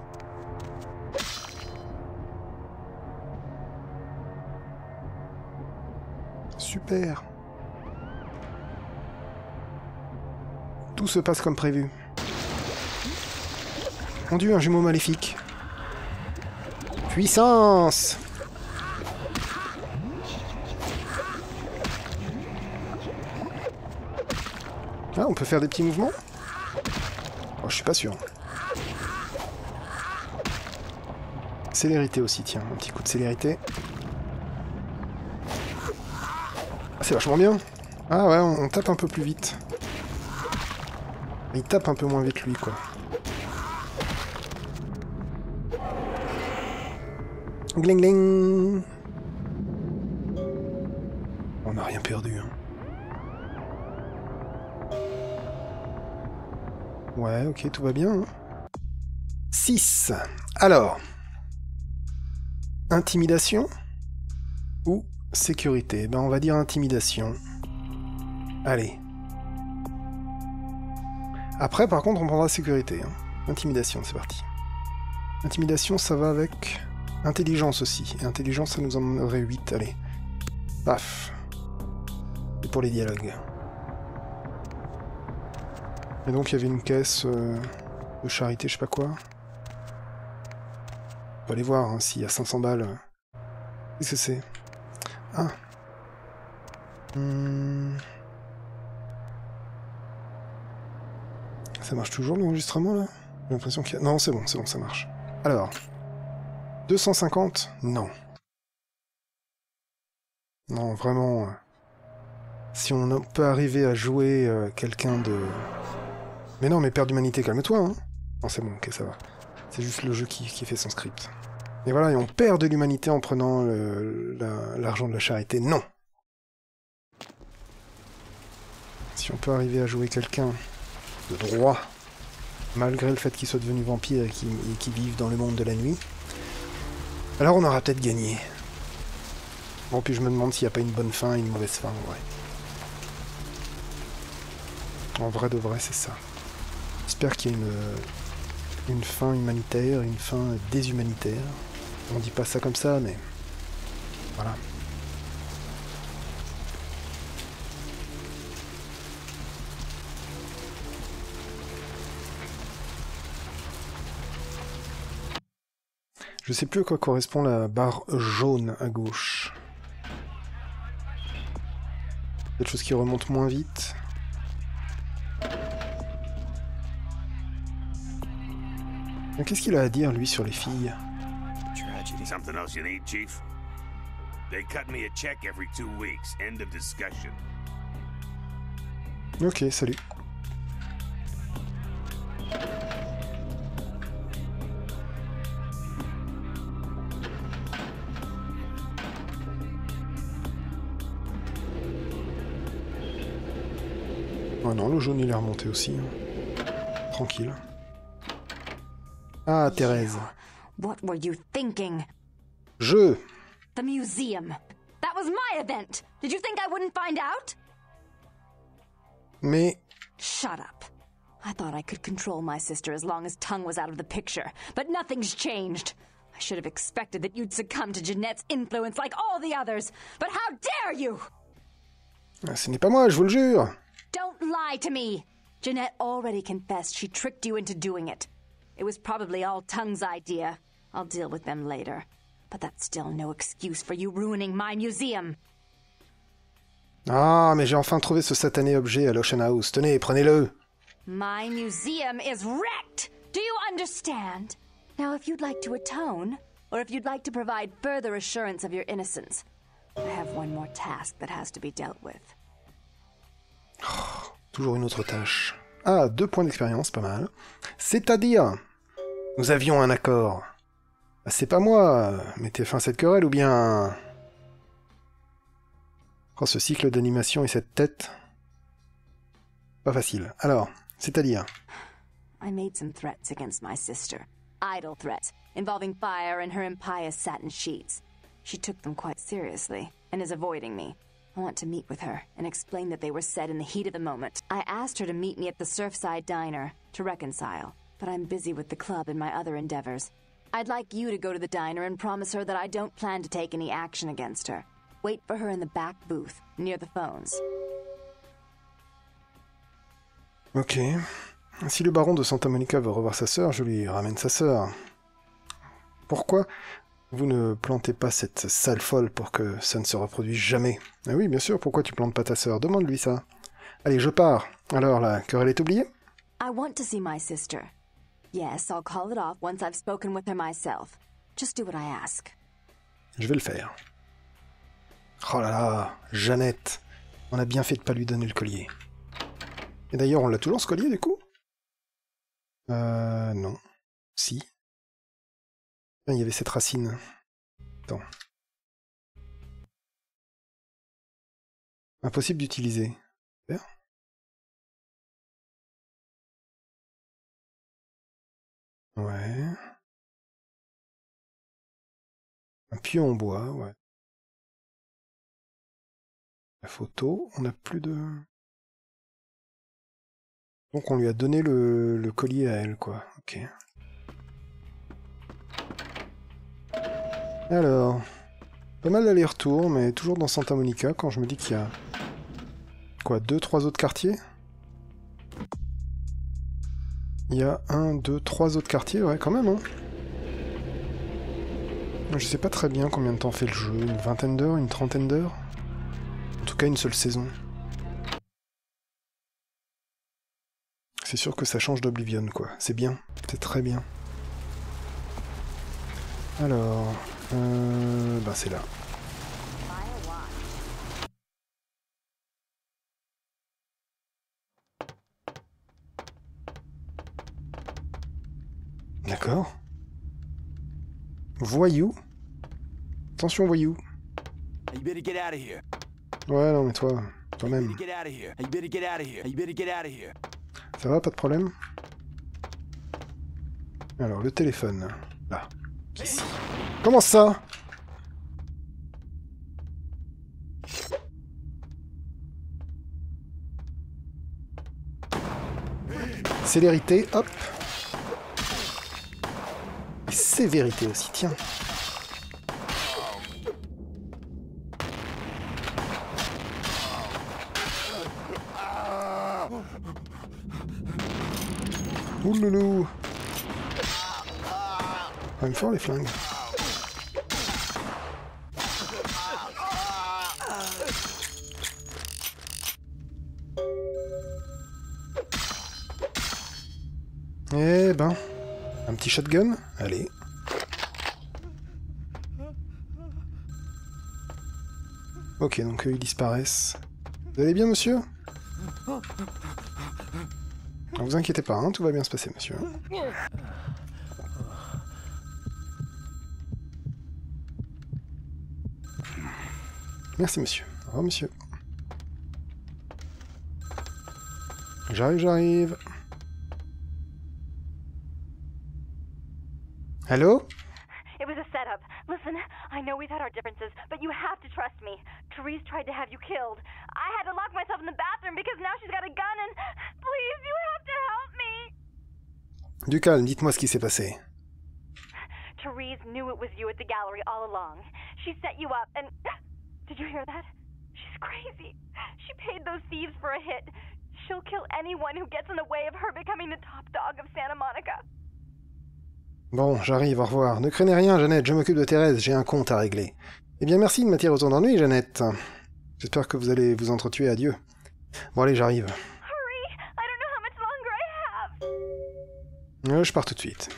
Super. Tout se passe comme prévu. Mon dieu, un jumeau maléfique. Puissance! Ah, on peut faire des petits mouvements? Oh, je suis pas sûr. Célérité aussi, tiens. Un petit coup de célérité. Ah, c'est vachement bien. Ah ouais, on tape un peu plus vite. Il tape un peu moins vite lui, quoi. Gling gling. On n'a rien perdu, hein. Ouais, ok, tout va bien. six. Hein. Alors. Intimidation ou sécurité? Ben, on va dire intimidation. Allez. Après, par contre, on prendra sécurité. Hein. Intimidation, c'est parti. Intimidation, ça va avec... Intelligence aussi. Et intelligence, ça nous emmènerait huit. Allez. Paf. Et pour les dialogues. Et donc, il y avait une caisse euh, de charité, je sais pas quoi. On peut aller voir hein, s'il y a cinq cents balles. Qu'est-ce que c'est? Ah. Hum... Ça marche toujours l'enregistrement là? J'ai l'impression qu'il y a... Non, c'est bon, c'est bon, ça marche. Alors. deux cent cinquante? Non. Non, vraiment... Si on peut arriver à jouer euh, quelqu'un de... Mais non, mais Père d'Humanité, calme-toi, hein. Non, c'est bon, ok, ça va. C'est juste le jeu qui, qui fait son script. Et voilà, et on perd de l'humanité en prenant l'argent la, de la charité. Non! Si on peut arriver à jouer quelqu'un... de droit, malgré le fait qu'ils soient devenus vampires et qu'ils qu'ils vivent dans le monde de la nuit, alors on aura peut-être gagné. Bon, puis je me demande s'il n'y a pas une bonne fin et une mauvaise fin, en vrai. En vrai de vrai, c'est ça. J'espère qu'il y a une, une fin humanitaire, une fin déshumanitaire. On dit pas ça comme ça, mais... voilà. Je sais plus à quoi correspond la barre jaune à gauche. Quelque chose qui remonte moins vite. Qu'est-ce qu'il a à dire, lui, sur les filles? Something else you need, Chief? They cut me a check every two weeks. End of discussion. Ok, salut. Non, le jaune il est remonté aussi. Tranquille. Ah, Thérèse. What were you thinking? Je. The museum. That was my event. Did you think I wouldn't find out? Mais. Shut up. I thought I could control my sister as long as Tung was out of the picture, but nothing's changed. I should have expected that you'd succumb to Jeannette's influence like all the others. But how dare you? Ah, ce n'est pas moi, je vous le jure. Don't lie to me! Jeannette already confessed she tricked you into doing it. It was probably all Tung's idea. I'll deal with them later. But that's still no excuse for you ruining my museum. Ah, mais j'ai enfin trouvé ce satané objet à l'Ocean House. Tenez, prenez-le! My museum is wrecked! Do you understand? Now, if you'd like to atone, or if you'd like to provide further assurance of your innocence, I have one more task that has to be dealt with. Oh, toujours une autre tâche. Ah, deux points d'expérience, pas mal. C'est-à-dire, nous avions un accord. Ah, c'est pas moi, mettez fin à cette querelle, ou bien... Oh, ce cycle d'animation et cette tête... Pas facile. Alors, c'est-à-dire... I made some threats against my sister. idle threats involving fire and her impious satin sheets. She took them quite seriously and is avoiding me. I want to meet with her and explain that they were said in the heat of the moment. I asked her to meet me at the Surfside Diner to reconcile, but I'm busy with the club and my other endeavors. I'd like you to go to the diner and promise her that I don't plan to take any action against her. Wait for her in the back booth, near the phones. Ok. Si le baron de Santa Monica veut revoir sa sœur, je lui ramène sa sœur. Pourquoi vous ne plantez pas cette sale folle pour que ça ne se reproduise jamais? Ah oui, bien sûr, pourquoi tu plantes pas ta sœur? Demande-lui ça. Allez, je pars. Alors, la querelle est oubliée? I want to see my sister. Yes, I'll call it off once I've spoken with her myself. Just do what I ask. Je vais le faire. Oh là là, Jeannette. On a bien fait de pas lui donner le collier. Et d'ailleurs, on l'a toujours ce collier, du coup? Euh... Non. Si. Il y avait cette racine. Attends. Impossible d'utiliser. Ouais. Un pion en bois, ouais. La photo, on n'a plus de... Donc on lui a donné le, le collier à elle, quoi. Ok. Alors, pas mal d'aller-retour, mais toujours dans Santa Monica, quand je me dis qu'il y a... Quoi, deux, trois autres quartiers? Il y a un, deux, trois autres quartiers, ouais, quand même, hein. Je sais pas très bien combien de temps fait le jeu, une vingtaine d'heures, une trentaine d'heures? En tout cas, une seule saison. C'est sûr que ça change d'Oblivion, quoi. C'est bien, c'est très bien. Alors... Euh... Ben, c'est là. D'accord. Voyou. Attention, voyou. Ouais, non, mais toi, toi-même. Ça va, pas de problème? Alors, le téléphone. Là. Comment ça? Célérité, hop. Sévérité aussi, tiens. Ouloulou. Pas même fort les flingues. Eh ben, un petit shotgun, allez. Ok, donc eux, ils disparaissent. Vous allez bien, monsieur? Ne vous inquiétez pas, hein, tout va bien se passer, monsieur. Merci, monsieur. Au revoir, monsieur. J'arrive, j'arrive. Allô? It was a setup. Listen, I know we've had our differences, but you have to trust me. Therese tried to have you killed. I had to lock myself in the bathroom because now she's got a gun and... Please, you have to help me! Du calme, dites-moi ce qui s'est passé. Therese knew it was you at the gallery all along. She set you up and... Did you hear that? She's crazy. She paid those thieves for a hit. She'll kill anyone who gets in the way of her becoming the top dog of Santa Monica. Bon, j'arrive, au revoir. Ne craignez rien, Jeannette, je m'occupe de Thérèse, j'ai un compte à régler. Eh bien, merci de m'attirer autant d'ennuis, Jeannette. J'espère que vous allez vous entretuer, adieu. Bon, allez, j'arrive. Euh, je pars tout de suite.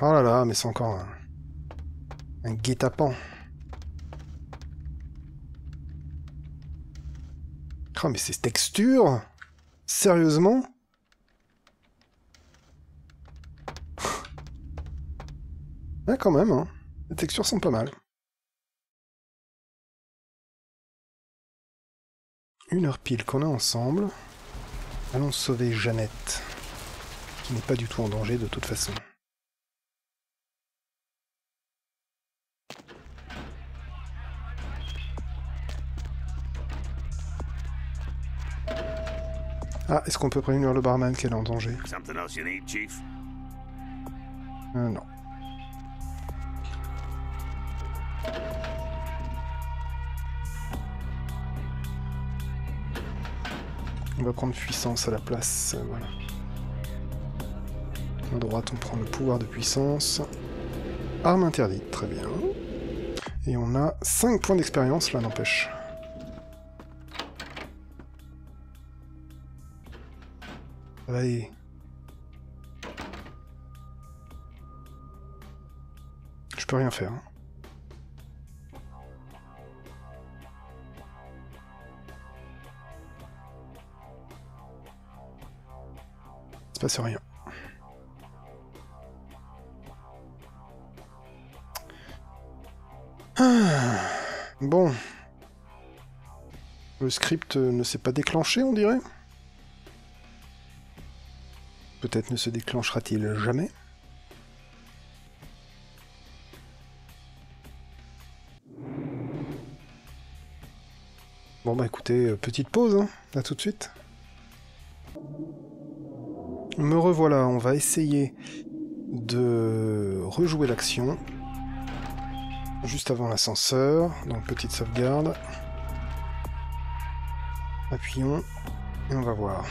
Oh là là, mais c'est encore un... un guet-apens. Oh, mais ces textures? Sérieusement? Ah, quand même, hein. Les textures sont pas mal. Une heure pile qu'on a ensemble. Allons sauver Jeannette, qui n'est pas du tout en danger de toute façon. Ah, est-ce qu'on peut prévenir le barman qu'elle est en danger? euh, Non. On va prendre puissance à la place, voilà. À droite, on prend le pouvoir de puissance. Arme interdite, très bien. Et on a cinq points d'expérience, là, n'empêche. Allez. Je peux rien faire. Hein. Il se passe rien. Ah, bon. Le script ne s'est pas déclenché, on dirait. Peut-être ne se déclenchera-t-il jamais. Bon bah écoutez, petite pause, hein. À tout de suite. Me revoilà, on va essayer de rejouer l'action. Juste avant l'ascenseur, donc petite sauvegarde. Appuyons, et on va voir.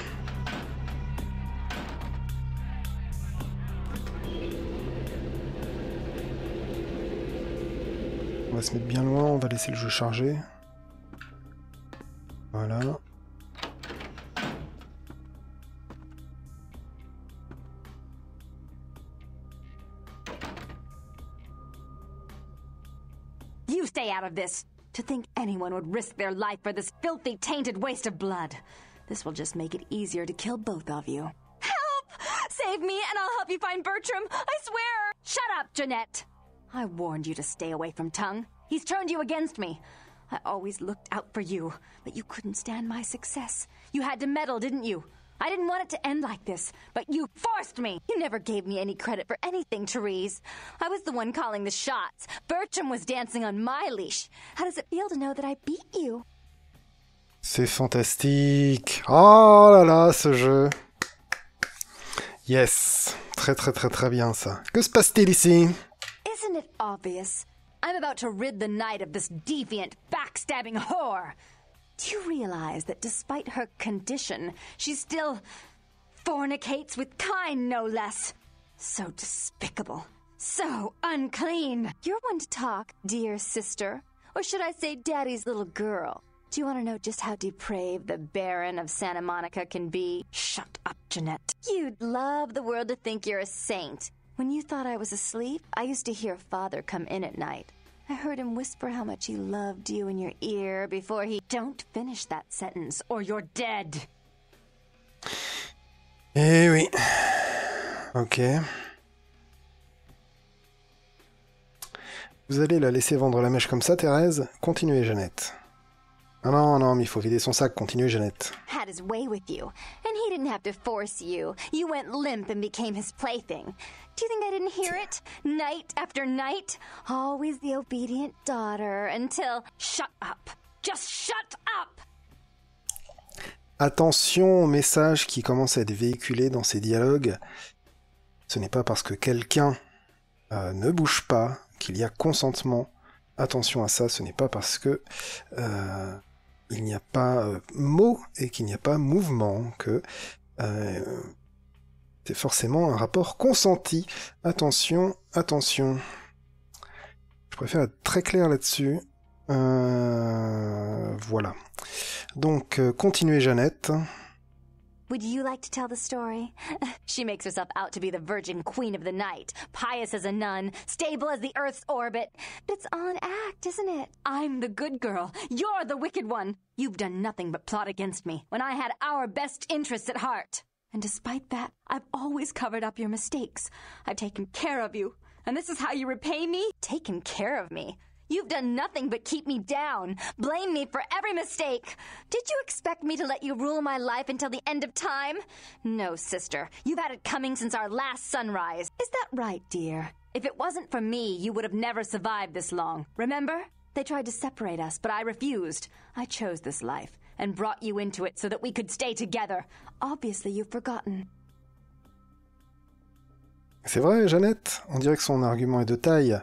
On va se mettre bien loin, on va laisser le jeu charger. Voilà. You stay out of this. To think anyone would risk their life for this filthy, tainted waste of blood. This will just make it easier to kill both of you. Help! Save me and I'll help you find Bertram, I swear! Shut up, Jeannette! I warned you to stay away from Tung. He's turned you against me. I always looked out for you, but you couldn't stand my success. You had to meddle, didn't you? I didn't want it to end like this, but you forced me. You never gave me any credit for anything, Therese. I was the one calling the shots. Bertram was dancing on my leash. How does it feel to know that I beat you? C'est fantastique. Oh là là, ce jeu. Yes. Très très très très bien ça. Que se passe-t-il ici? Isn't it obvious? I'm about to rid the night of this deviant, backstabbing whore. Do you realize that despite her condition, she still fornicates with Kine, no less? So despicable. So unclean. You're one to talk, dear sister. Or should I say daddy's little girl? Do you want to know just how depraved the Baron of Santa Monica can be? Shut up, Jeannette. You'd love the world to think you're a saint. When you thought I was asleep, I used to hear Father come in at night. I heard him whisper how much he loved you in your ear before he... Don't finish that sentence or you're dead. Eh oui. Ok. Vous allez la laisser vendre la mèche comme ça, Thérèse? Continuez, Jeannette. Ah non, non, mais il faut vider son sac. Continuez, Jeannette. Had his way with you, and he didn't have to force you. You went limp and became his plaything. Do you think I didn't hear it? Night after night, always the obedient daughter until... Shut up. Just shut up. Attention au message qui commence à être véhiculé dans ces dialogues. Ce n'est pas parce que quelqu'un euh, ne bouge pas qu'il y a consentement. Attention à ça, ce n'est pas parce que... Euh, il n'y a pas euh, mot et qu'il n'y a pas mouvement, que euh, c'est forcément un rapport consenti. Attention, attention. Je préfère être très clair là-dessus. Euh, voilà. Donc, euh, continuez, Jeannette. Would you like to tell the story? She makes herself out to be the virgin queen of the night, pious as a nun, stable as the Earth's orbit. But it's all an act, isn't it? I'm the good girl. You're the wicked one. You've done nothing but plot against me when I had our best interests at heart. And despite that, I've always covered up your mistakes. I've taken care of you. And this is how you repay me? Taken care of me. You've done nothing but keep me down, blame me for every mistake. Did you expect me to let you rule my life until the end of time? No, sister. You've had it coming since our last sunrise. Is that right, dear? If it wasn't for me, you would have never survived this long. Remember? They tried to separate us, but I refused. I chose this life, and brought you into it so that we could stay together. Obviously, you've forgotten. C'est vrai, Jeannette, on dirait que son argument est de taille.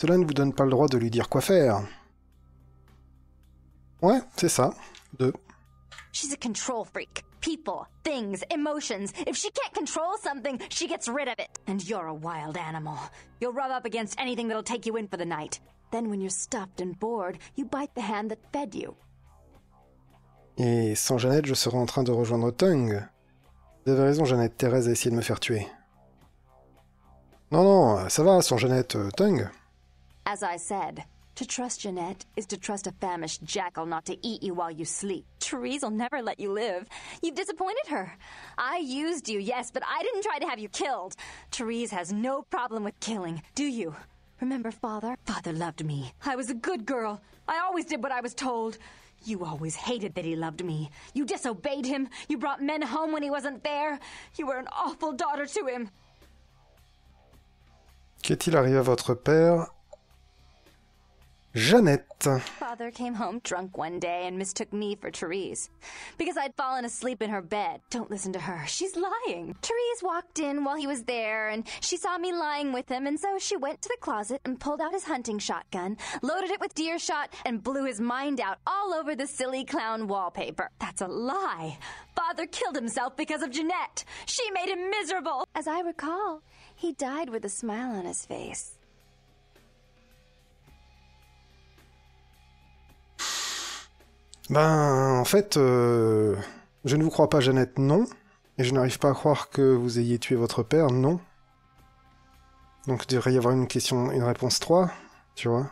Cela ne vous donne pas le droit de lui dire quoi faire. Ouais, c'est ça. Deux. She's a control freak. People, things, emotions. If she can't control something, she gets rid of it. And you're a wild animal. You'll rub up against anything that'll take you in for the night. Then when you're stuffed and bored, you bite the hand that fed you. Et sans Jeannette, je serais en train de rejoindre Tung. Vous avez raison, Jeannette. Thérèse a essayé de me faire tuer. Non, non, ça va, sans Jeannette, euh, Tung. As I said, to trust Jeannette is to trust a famished jackal not to eat you while you sleep. Thérèse will never let you live. You've disappointed her. I used you, yes, but I didn't try to have you killed. Thérèse has no problem with killing, do you? Remember, Father? Father loved me. I was a good girl. I always did what I was told. You always hated that he loved me. You disobeyed him. You brought men home when he wasn't there. You were an awful daughter to him. Qu'est-il arrivé à votre père? Jeannette. Father came home drunk one day and mistook me for Thérèse because I'd fallen asleep in her bed. Don't listen to her. She's lying. Thérèse walked in while he was there and she saw me lying with him, and so she went to the closet and pulled out his hunting shotgun, loaded it with deer shot, and blew his mind out all over the silly clown wallpaper. That's a lie. Father killed himself because of Jeannette. She made him miserable. As I recall, he died with a smile on his face. Ben, en fait, euh, je ne vous crois pas, Jeannette, non. Et je n'arrive pas à croire que vous ayez tué votre père, non. Donc, il devrait y avoir une question, une réponse trois, tu vois.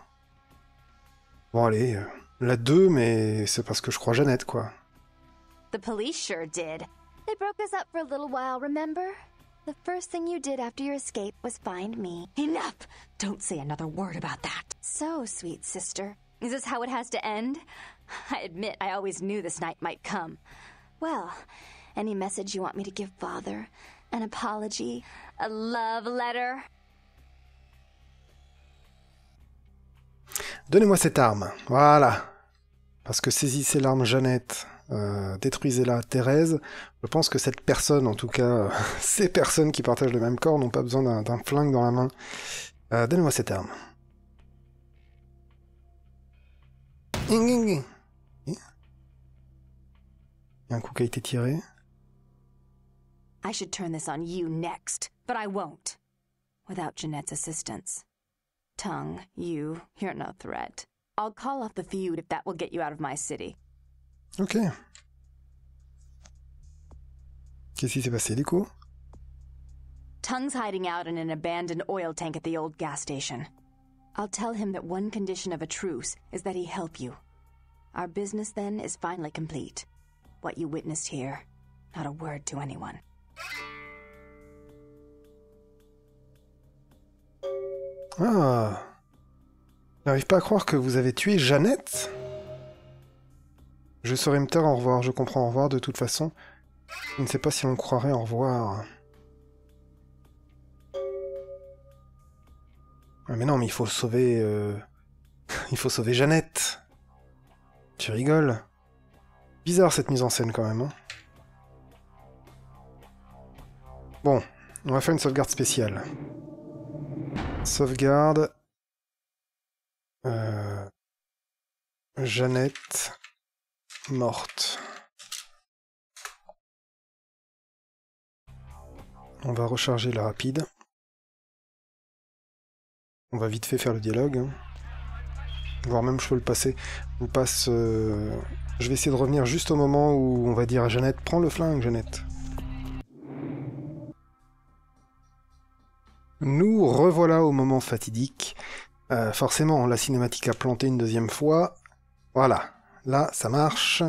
Bon, allez, euh, la deux, mais c'est parce que je crois Jeannette, quoi. The police sure did. They broke us up for a little while, remember? The first thing you did after your escape was find me. Enough! Don't say another word about that. So, sweet sister, is this how it has to end? I admit, I always knew this night might come. Well, any message you want me to give Father? An apology? A love letter? Donnez-moi cette arme. Voilà. Parce que saisissez l'arme Jeannette, euh, détruisez-la Thérèse. Je pense que cette personne, en tout cas, euh, ces personnes qui partagent le même corps n'ont pas besoin d'un flingue dans la main. Euh, Donnez-moi cette arme. Il y a un coup qui a été tiré. I should turn this on you next, but I won't. Without Jeannette's assistance. Tung, you, you're no threat. I'll call off the feud if that will get you out of my city. Ok. Qu'est-ce qui s'est passé du coup? Tung's hiding out in an abandoned oil tank at the old gas station. I'll tell him that one condition of a truce is that he help you. Our business then is finally complete. What you witnessed here, not a word to anyone. Ah. Je n'arrive pas à croire que vous avez tué Jeannette. Je saurais me taire au revoir, je comprends au revoir de toute façon. Je ne sais pas si on croirait au revoir. Mais non, mais il faut sauver... Euh... il faut sauver Jeannette. Tu rigoles. Bizarre cette mise en scène quand même. Hein, bon, on va faire une sauvegarde spéciale. Sauvegarde... Euh... Jeannette... morte. On va recharger la rapide. On va vite fait faire le dialogue, hein. Voire même je peux le passer. Je vous passe. Euh... Je vais essayer de revenir juste au moment où on va dire à Jeannette, prends le flingue, Jeannette. Nous revoilà au moment fatidique. Euh, forcément, la cinématique a planté une deuxième fois. Voilà, là ça marche.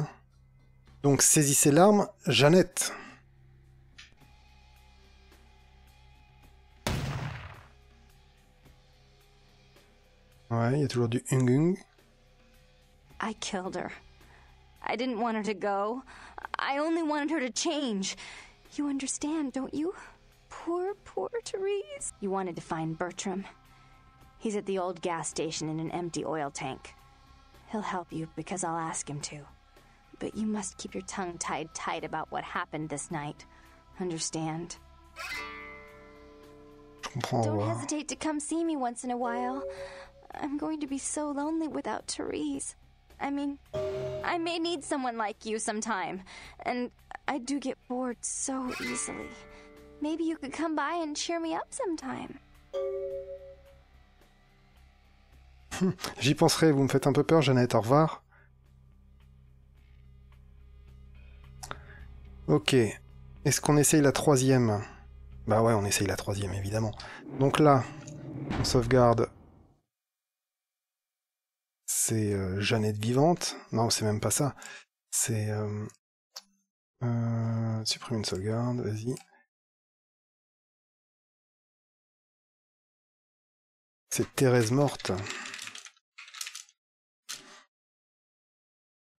Donc saisissez l'arme, Jeannette. Ouais, il y a toujours du hung-hung. I killed her. I didn't want her to go. I only wanted her to change. You understand, don't you? Poor, poor Thérèse. You wanted to find Bertram. He's at the old gas station in an empty oil tank. He'll help you because I'll ask him to. But you must keep your tongue tied tight about what happened this night. Understand? Don't hesitate to come see me once in a while. I'm going to be so lonely without Therese. I mean, I may need someone like you sometime. And I do get bored so easily. Maybe you could come by and cheer me up sometime. J'y penserai, vous me faites un peu peur, Jeannette, au revoir. Ok. Est-ce qu'on essaye la troisième? Bah ouais, on essaye la troisième, évidemment. Donc là, on sauvegarde. C'est euh, Jeannette vivante. Non, c'est même pas ça. C'est... Euh, euh, supprime une sauvegarde, vas-y. C'est Thérèse morte.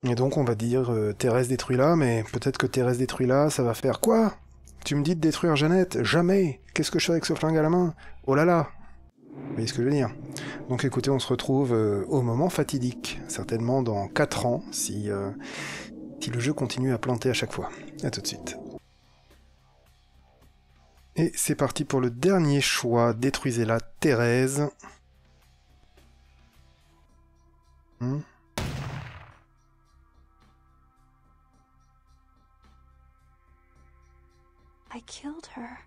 Et donc on va dire euh, Thérèse détruit là, mais peut-être que Thérèse détruit là, ça va faire quoi? Tu me dis de détruire Jeannette? Jamais! Qu'est-ce que je fais avec ce flingue à la main? Oh là là! Vous voyez ce que je veux dire? Donc écoutez, on se retrouve euh, au moment fatidique, certainement dans quatre ans, si, euh, si le jeu continue à planter à chaque fois. A tout de suite. Et c'est parti pour le dernier choix, détruisez-la Thérèse. Hmm. I killed her.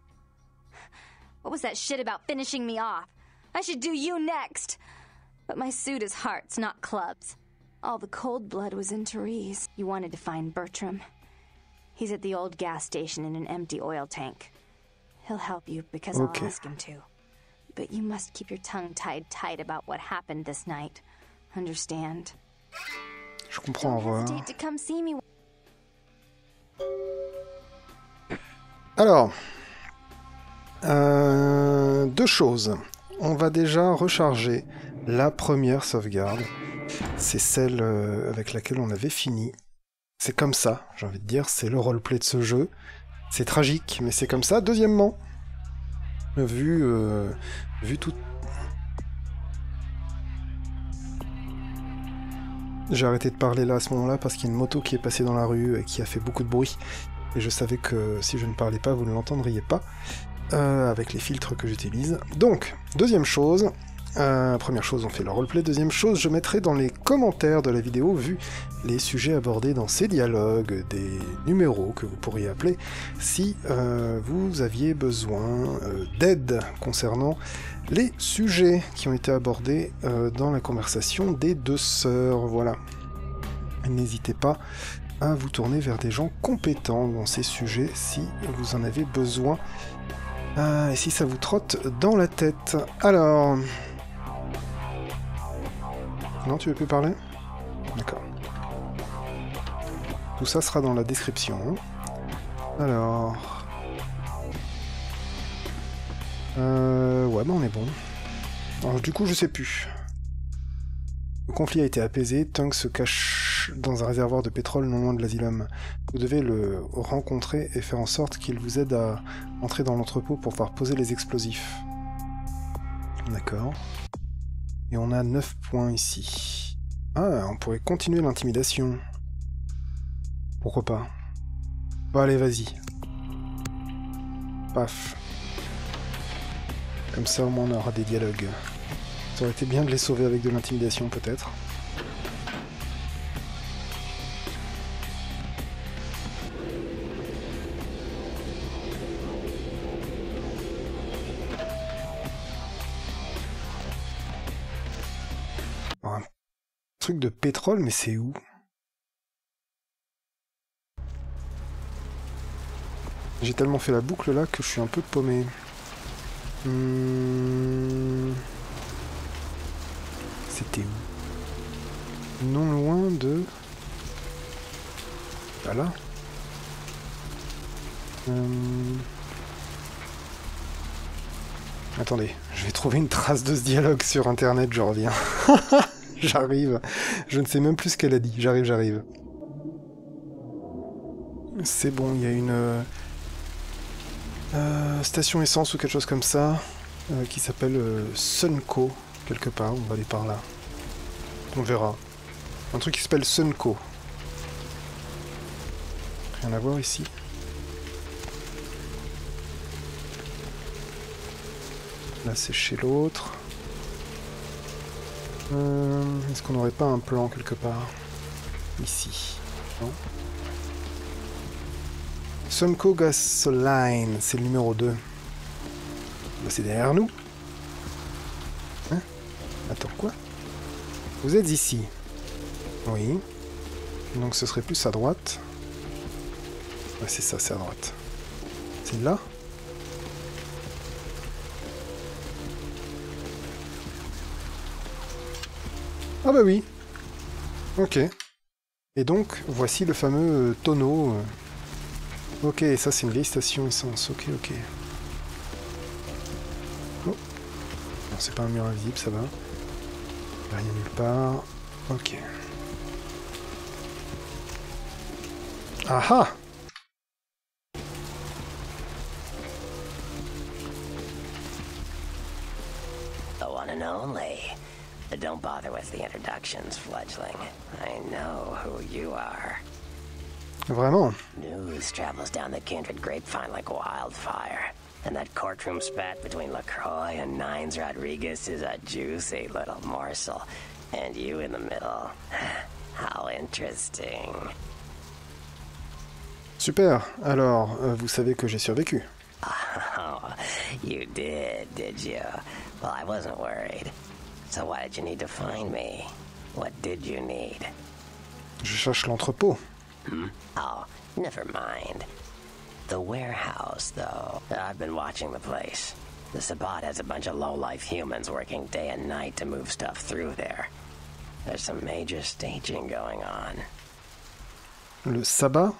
What was that shit about finishing me off? I should do you next. But my suit is hearts, not clubs. All the cold blood was in Therese. You wanted to find Bertram. He's at the old gas station in an empty oil tank. He'll help you because okay. I'll ask him to. But you must keep your tongue tied tight about what happened this night. Understand? Je comprends, au revoir. To come see me. Alors, euh, deux choses. On va déjà recharger la première sauvegarde. C'est celle avec laquelle on avait fini. C'est comme ça, j'ai envie de dire, c'est le roleplay de ce jeu. C'est tragique, mais c'est comme ça. Deuxièmement, vu, euh, vu tout... J'ai arrêté de parler là à ce moment-là parce qu'il y a une moto qui est passée dans la rue et qui a fait beaucoup de bruit. Et je savais que si je ne parlais pas, vous ne l'entendriez pas, euh, avec les filtres que j'utilise. Donc, deuxième chose, euh, première chose, on fait le roleplay, deuxième chose, je mettrai dans les commentaires de la vidéo, vu les sujets abordés dans ces dialogues, des numéros que vous pourriez appeler, si euh, vous aviez besoin euh, d'aide concernant les sujets qui ont été abordés euh, dans la conversation des deux sœurs, voilà. N'hésitez pas à vous tourner vers des gens compétents dans ces sujets si vous en avez besoin euh, et si ça vous trotte dans la tête. Alors... Non, tu veux plus parler? D'accord. Tout ça sera dans la description. Alors... Euh... Ouais, bah on est bon. Alors du coup, je sais plus. Le conflit a été apaisé, Tung se cache dans un réservoir de pétrole non loin de l'asylum. Vous devez le rencontrer et faire en sorte qu'il vous aide à entrer dans l'entrepôt pour pouvoir poser les explosifs. D'accord. Et on a neuf points ici. Ah, on pourrait continuer l'intimidation. Pourquoi pas? Bon, allez, vas-y. Paf. Comme ça, au moins, on aura des dialogues. Ça aurait été bien de les sauver avec de l'intimidation, peut-être. Truc de pétrole, mais c'est où? J'ai tellement fait la boucle là que je suis un peu paumé. Hum... C'était où? Non loin de... Pas là. Hum... Attendez, je vais trouver une trace de ce dialogue sur internet, je reviens. J'arrive, je ne sais même plus ce qu'elle a dit, j'arrive, j'arrive. C'est bon, il y a une euh, station essence ou quelque chose comme ça, euh, qui s'appelle euh, Sunco, quelque part, on va aller par là. On verra. Un truc qui s'appelle Sunco. rien à voir ici. Là c'est chez l'autre. Euh, Est-ce qu'on n'aurait pas un plan quelque part? Ici. Non. Sunco Gasoline, c'est le numéro deux. Bah, c'est derrière nous. Hein? Attends, quoi? Vous êtes ici. Oui. Donc ce serait plus à droite. Ouais, c'est ça, c'est à droite. C'est là? Ah bah oui. Ok. Et donc, voici le fameux euh, tonneau. Ok, ça c'est une vieille station essence. Ok, ok. Oh. Non, c'est pas un mur invisible, ça va. Rien nulle part. Ok. Ah ah! The one and only. Don't bother with the introductions, fledgling. I know who you are. Vraiment? News travels down the kindred grapevine like wildfire, and that courtroom spat between LaCroix and Nines Rodriguez is a juicy little morsel, and you in the middle. How interesting. Super. Alors, euh, vous savez que j'ai survécu. Oh, you did, did you? Well, I wasn't worried. So why did you need to find me? What did you need? Je cherche l'entrepôt. Hmm? Oh, never mind. The warehouse, though. I've been watching the place. The Sabbat has a bunch of low-life humans working day and night to move stuff through there. There's some major staging going on. Le Sabbat?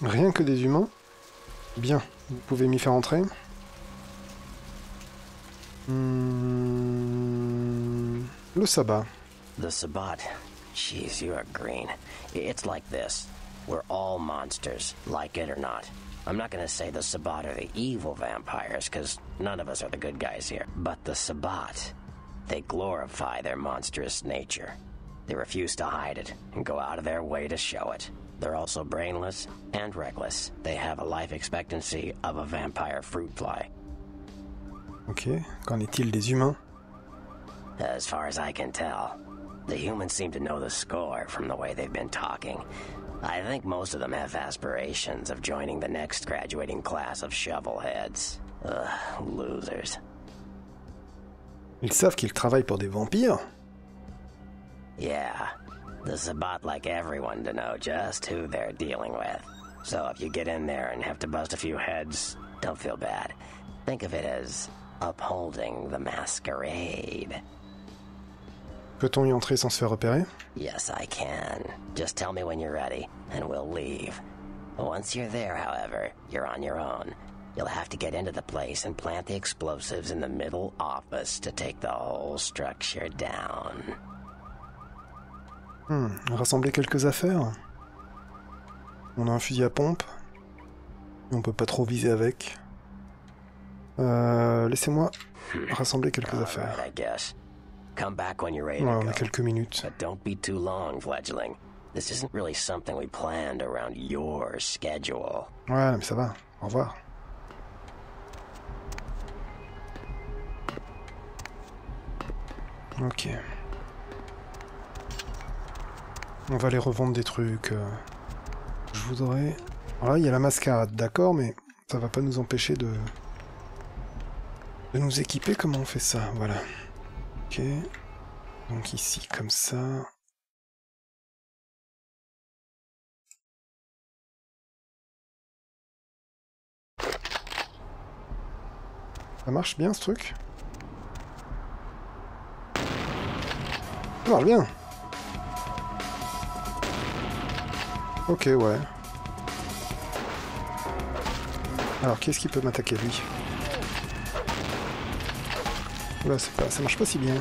Rien que des humains? Bien. Vous pouvez m'y faire entrer? Hmm... Le Sabbat. The Sabbat. Jeez, you are green. It's like this. We're all monsters, like it or not. I'm not gonna say the Sabbat are the evil vampires, because none of us are the good guys here. But the Sabbat, they glorify their monstrous nature. They refuse to hide it, and go out of their way to show it. They're also brainless and reckless. They have a life expectancy of a vampire fruit fly. Ok, qu'en est-il des humains? As far as I can tell, the humans seem to know the score from the way they've been talking. I think most of them have aspirations of joining the next graduating class of shovelheads. Ugh, losers. Ils savent qu'ils travaillent pour des vampires? Yeah, the Sabbat like everyone to know just who they're dealing with. So if you get in there and have to bust a few heads, don't feel bad. Think of it as upholding the masquerade. Peut-on y entrer sans se faire repérer? Yes, I can. Just tell me when you're ready, and we'll leave. Once you're there, however, you're on your own. You'll have to get into the place and plant the explosives in the middle office to take the whole structure down. Hmm, rassembler quelques affaires. On a un fusil à pompe. On peut pas trop viser avec. Euh, Laissez-moi rassembler quelques affaires. Come back when you're ready. Ouais, on a quelques minutes. But don't be too long, fledgling. This isn't really something we planned around your schedule. Ouais, mais ça va. Au revoir. Ok. On va aller revendre des trucs. Je voudrais... Voilà, il y a la mascarade, d'accord, mais ça va pas nous empêcher de... de nous équiper. Comment on fait ça? Voilà. Ok, donc ici comme ça. Ça marche bien ce truc? Ça marche bien. Ok, ouais. Alors qu'est-ce qui peut m'attaquer lui? Là, pas, ça marche pas si bien.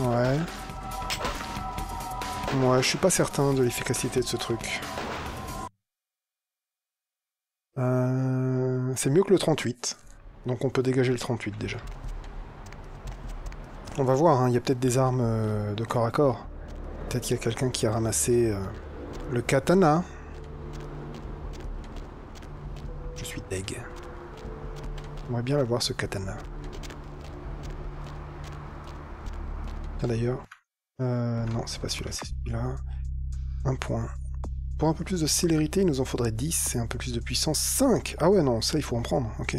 Ouais. Moi, ouais, je suis pas certain de l'efficacité de ce truc. Euh, c'est mieux que le trente-huit. Donc on peut dégager le trente-huit déjà. On va voir, il hein, y a peut-être des armes euh, de corps à corps. Peut-être qu'il y a quelqu'un qui a ramassé euh, Le katana. Je suis deg. J'aimerais bien l'avoir ce katana. Ah, d'ailleurs. Euh, non, c'est pas celui-là, c'est celui-là. Un point. Pour un peu plus de célérité, il nous en faudrait dix, et un peu plus de puissance, cinq. Ah ouais, non, ça, il faut en prendre, ok.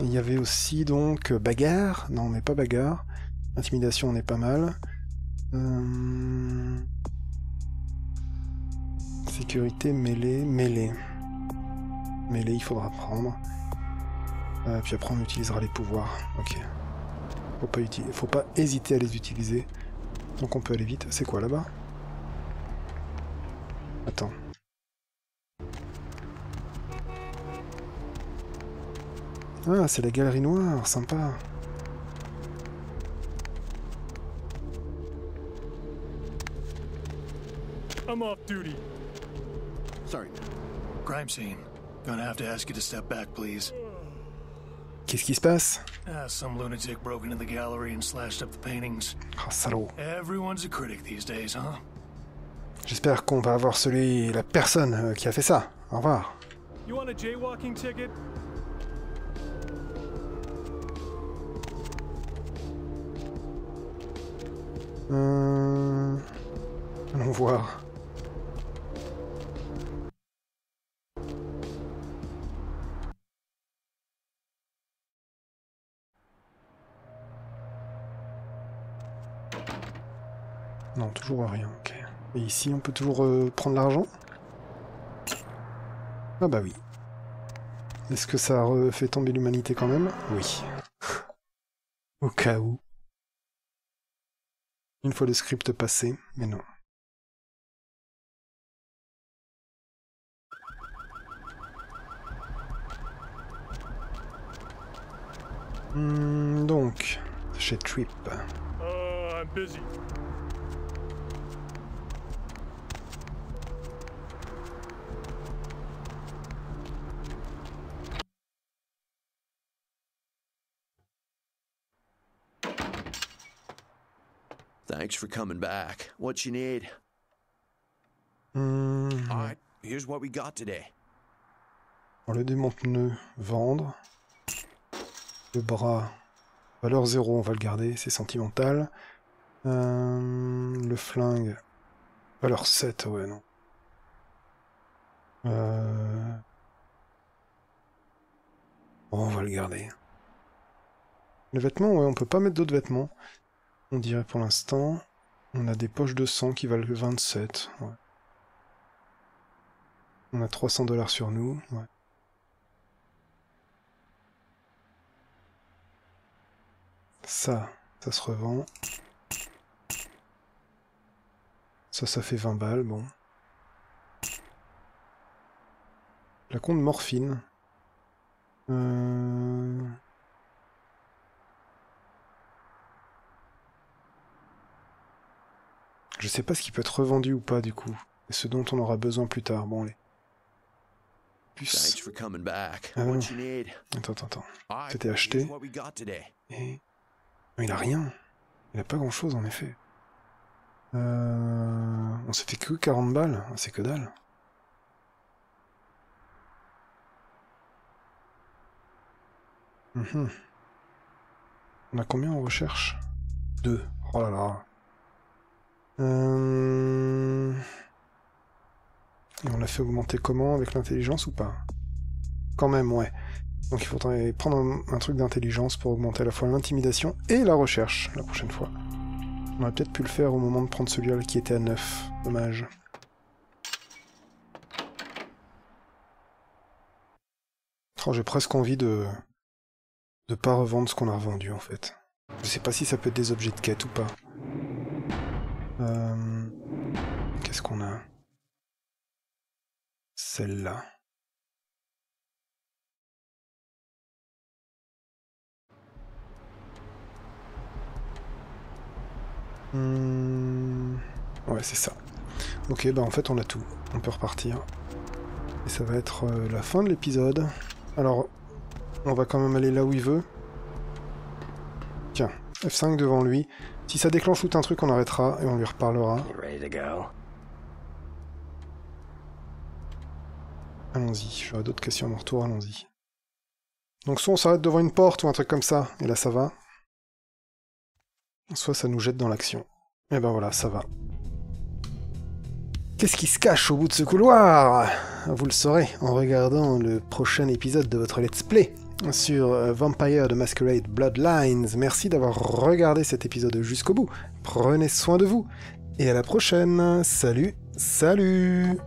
Il y avait aussi, donc, bagarre. Non, on n'est pas bagarre. Intimidation, on est pas mal. Euh... Sécurité, mêlée, mêlée. Mêlée, il faudra prendre. Euh, puis après, on utilisera les pouvoirs. Ok. Faut pas, faut pas hésiter à les utiliser. Donc on peut aller vite. C'est quoi, là-bas? Attends. Ah, c'est la galerie noire, sympa. I'm off duty. Sorry. Crime scene. Gonna have to ask you to step back, please. Qu'est-ce qui se passe? Ah, some lunatic broke into the gallery and slashed up the paintings. Ah, salaud. Everyone's a critic these days, huh? J'espère qu'on va avoir celui, la personne qui a fait ça. Au revoir. You want a jaywalking ticket? Euh... Allons voir. Non, toujours rien, ok. Et ici, on peut toujours euh, prendre l'argent? Ah bah oui. Est-ce que ça refait tomber l'humanité quand même? Oui. Au cas où. Une fois le script passé, mais non. Mmh, donc, chez Trip. Oh, I'm busy. Thanks for coming back. What you need? Mm. All right, here's what we got today. On le démonte-nœud, vendre. Le bras, valeur zéro, on va le garder, c'est sentimental. Euh, le flingue, valeur sept, ouais, non. Euh... Bon, on va le garder. Le vêtement, ouais, on peut pas mettre d'autres vêtements. On dirait pour l'instant, on a des poches de sang qui valent vingt-sept. Ouais. On a trois cents dollars sur nous. Ouais. Ça, ça se revend. Ça, ça fait vingt balles, bon. La compte morphine. Euh... Je sais pas ce qui peut être revendu ou pas du coup, et ce dont on aura besoin plus tard. Bon, allez. Puce. Ah non. Attends, attends, attends. C'était acheté. Et... Il a rien. Il a pas grand chose en effet. Euh... On s'est fait que quarante balles, c'est que dalle. Mmh. On a combien en recherche? Deux. Oh là là. Euh... Et on l'a fait augmenter comment? Avec l'intelligence ou pas? Quand même, ouais. Donc il faudrait prendre un, un truc d'intelligence pour augmenter à la fois l'intimidation et la recherche, la prochaine fois. On aurait peut-être pu le faire au moment de prendre celui-là qui était à neuf. Dommage. Oh, j'ai presque envie de... de pas revendre ce qu'on a revendu, en fait. Je sais pas si ça peut être des objets de quête ou pas. Euh, Qu'est-ce qu'on a? Celle-là. Mmh... Ouais, c'est ça. Ok, bah en fait on a tout. On peut repartir. Et ça va être euh, la fin de l'épisode. Alors, on va quand même aller là où il veut. Tiens, F cinq devant lui. Si ça déclenche tout un truc, on arrêtera et on lui reparlera. allons-y. J'aurais d'autres questions à mon retour, allons-y. Donc soit on s'arrête devant une porte ou un truc comme ça, et là ça va. Soit ça nous jette dans l'action. Et ben voilà, ça va. Qu'est-ce qui se cache au bout de ce couloir? Vous le saurez en regardant le prochain épisode de votre Let's Play sur Vampire The Masquerade Bloodlines. Merci d'avoir regardé cet épisode jusqu'au bout. Prenez soin de vous. Et à la prochaine. Salut, salut!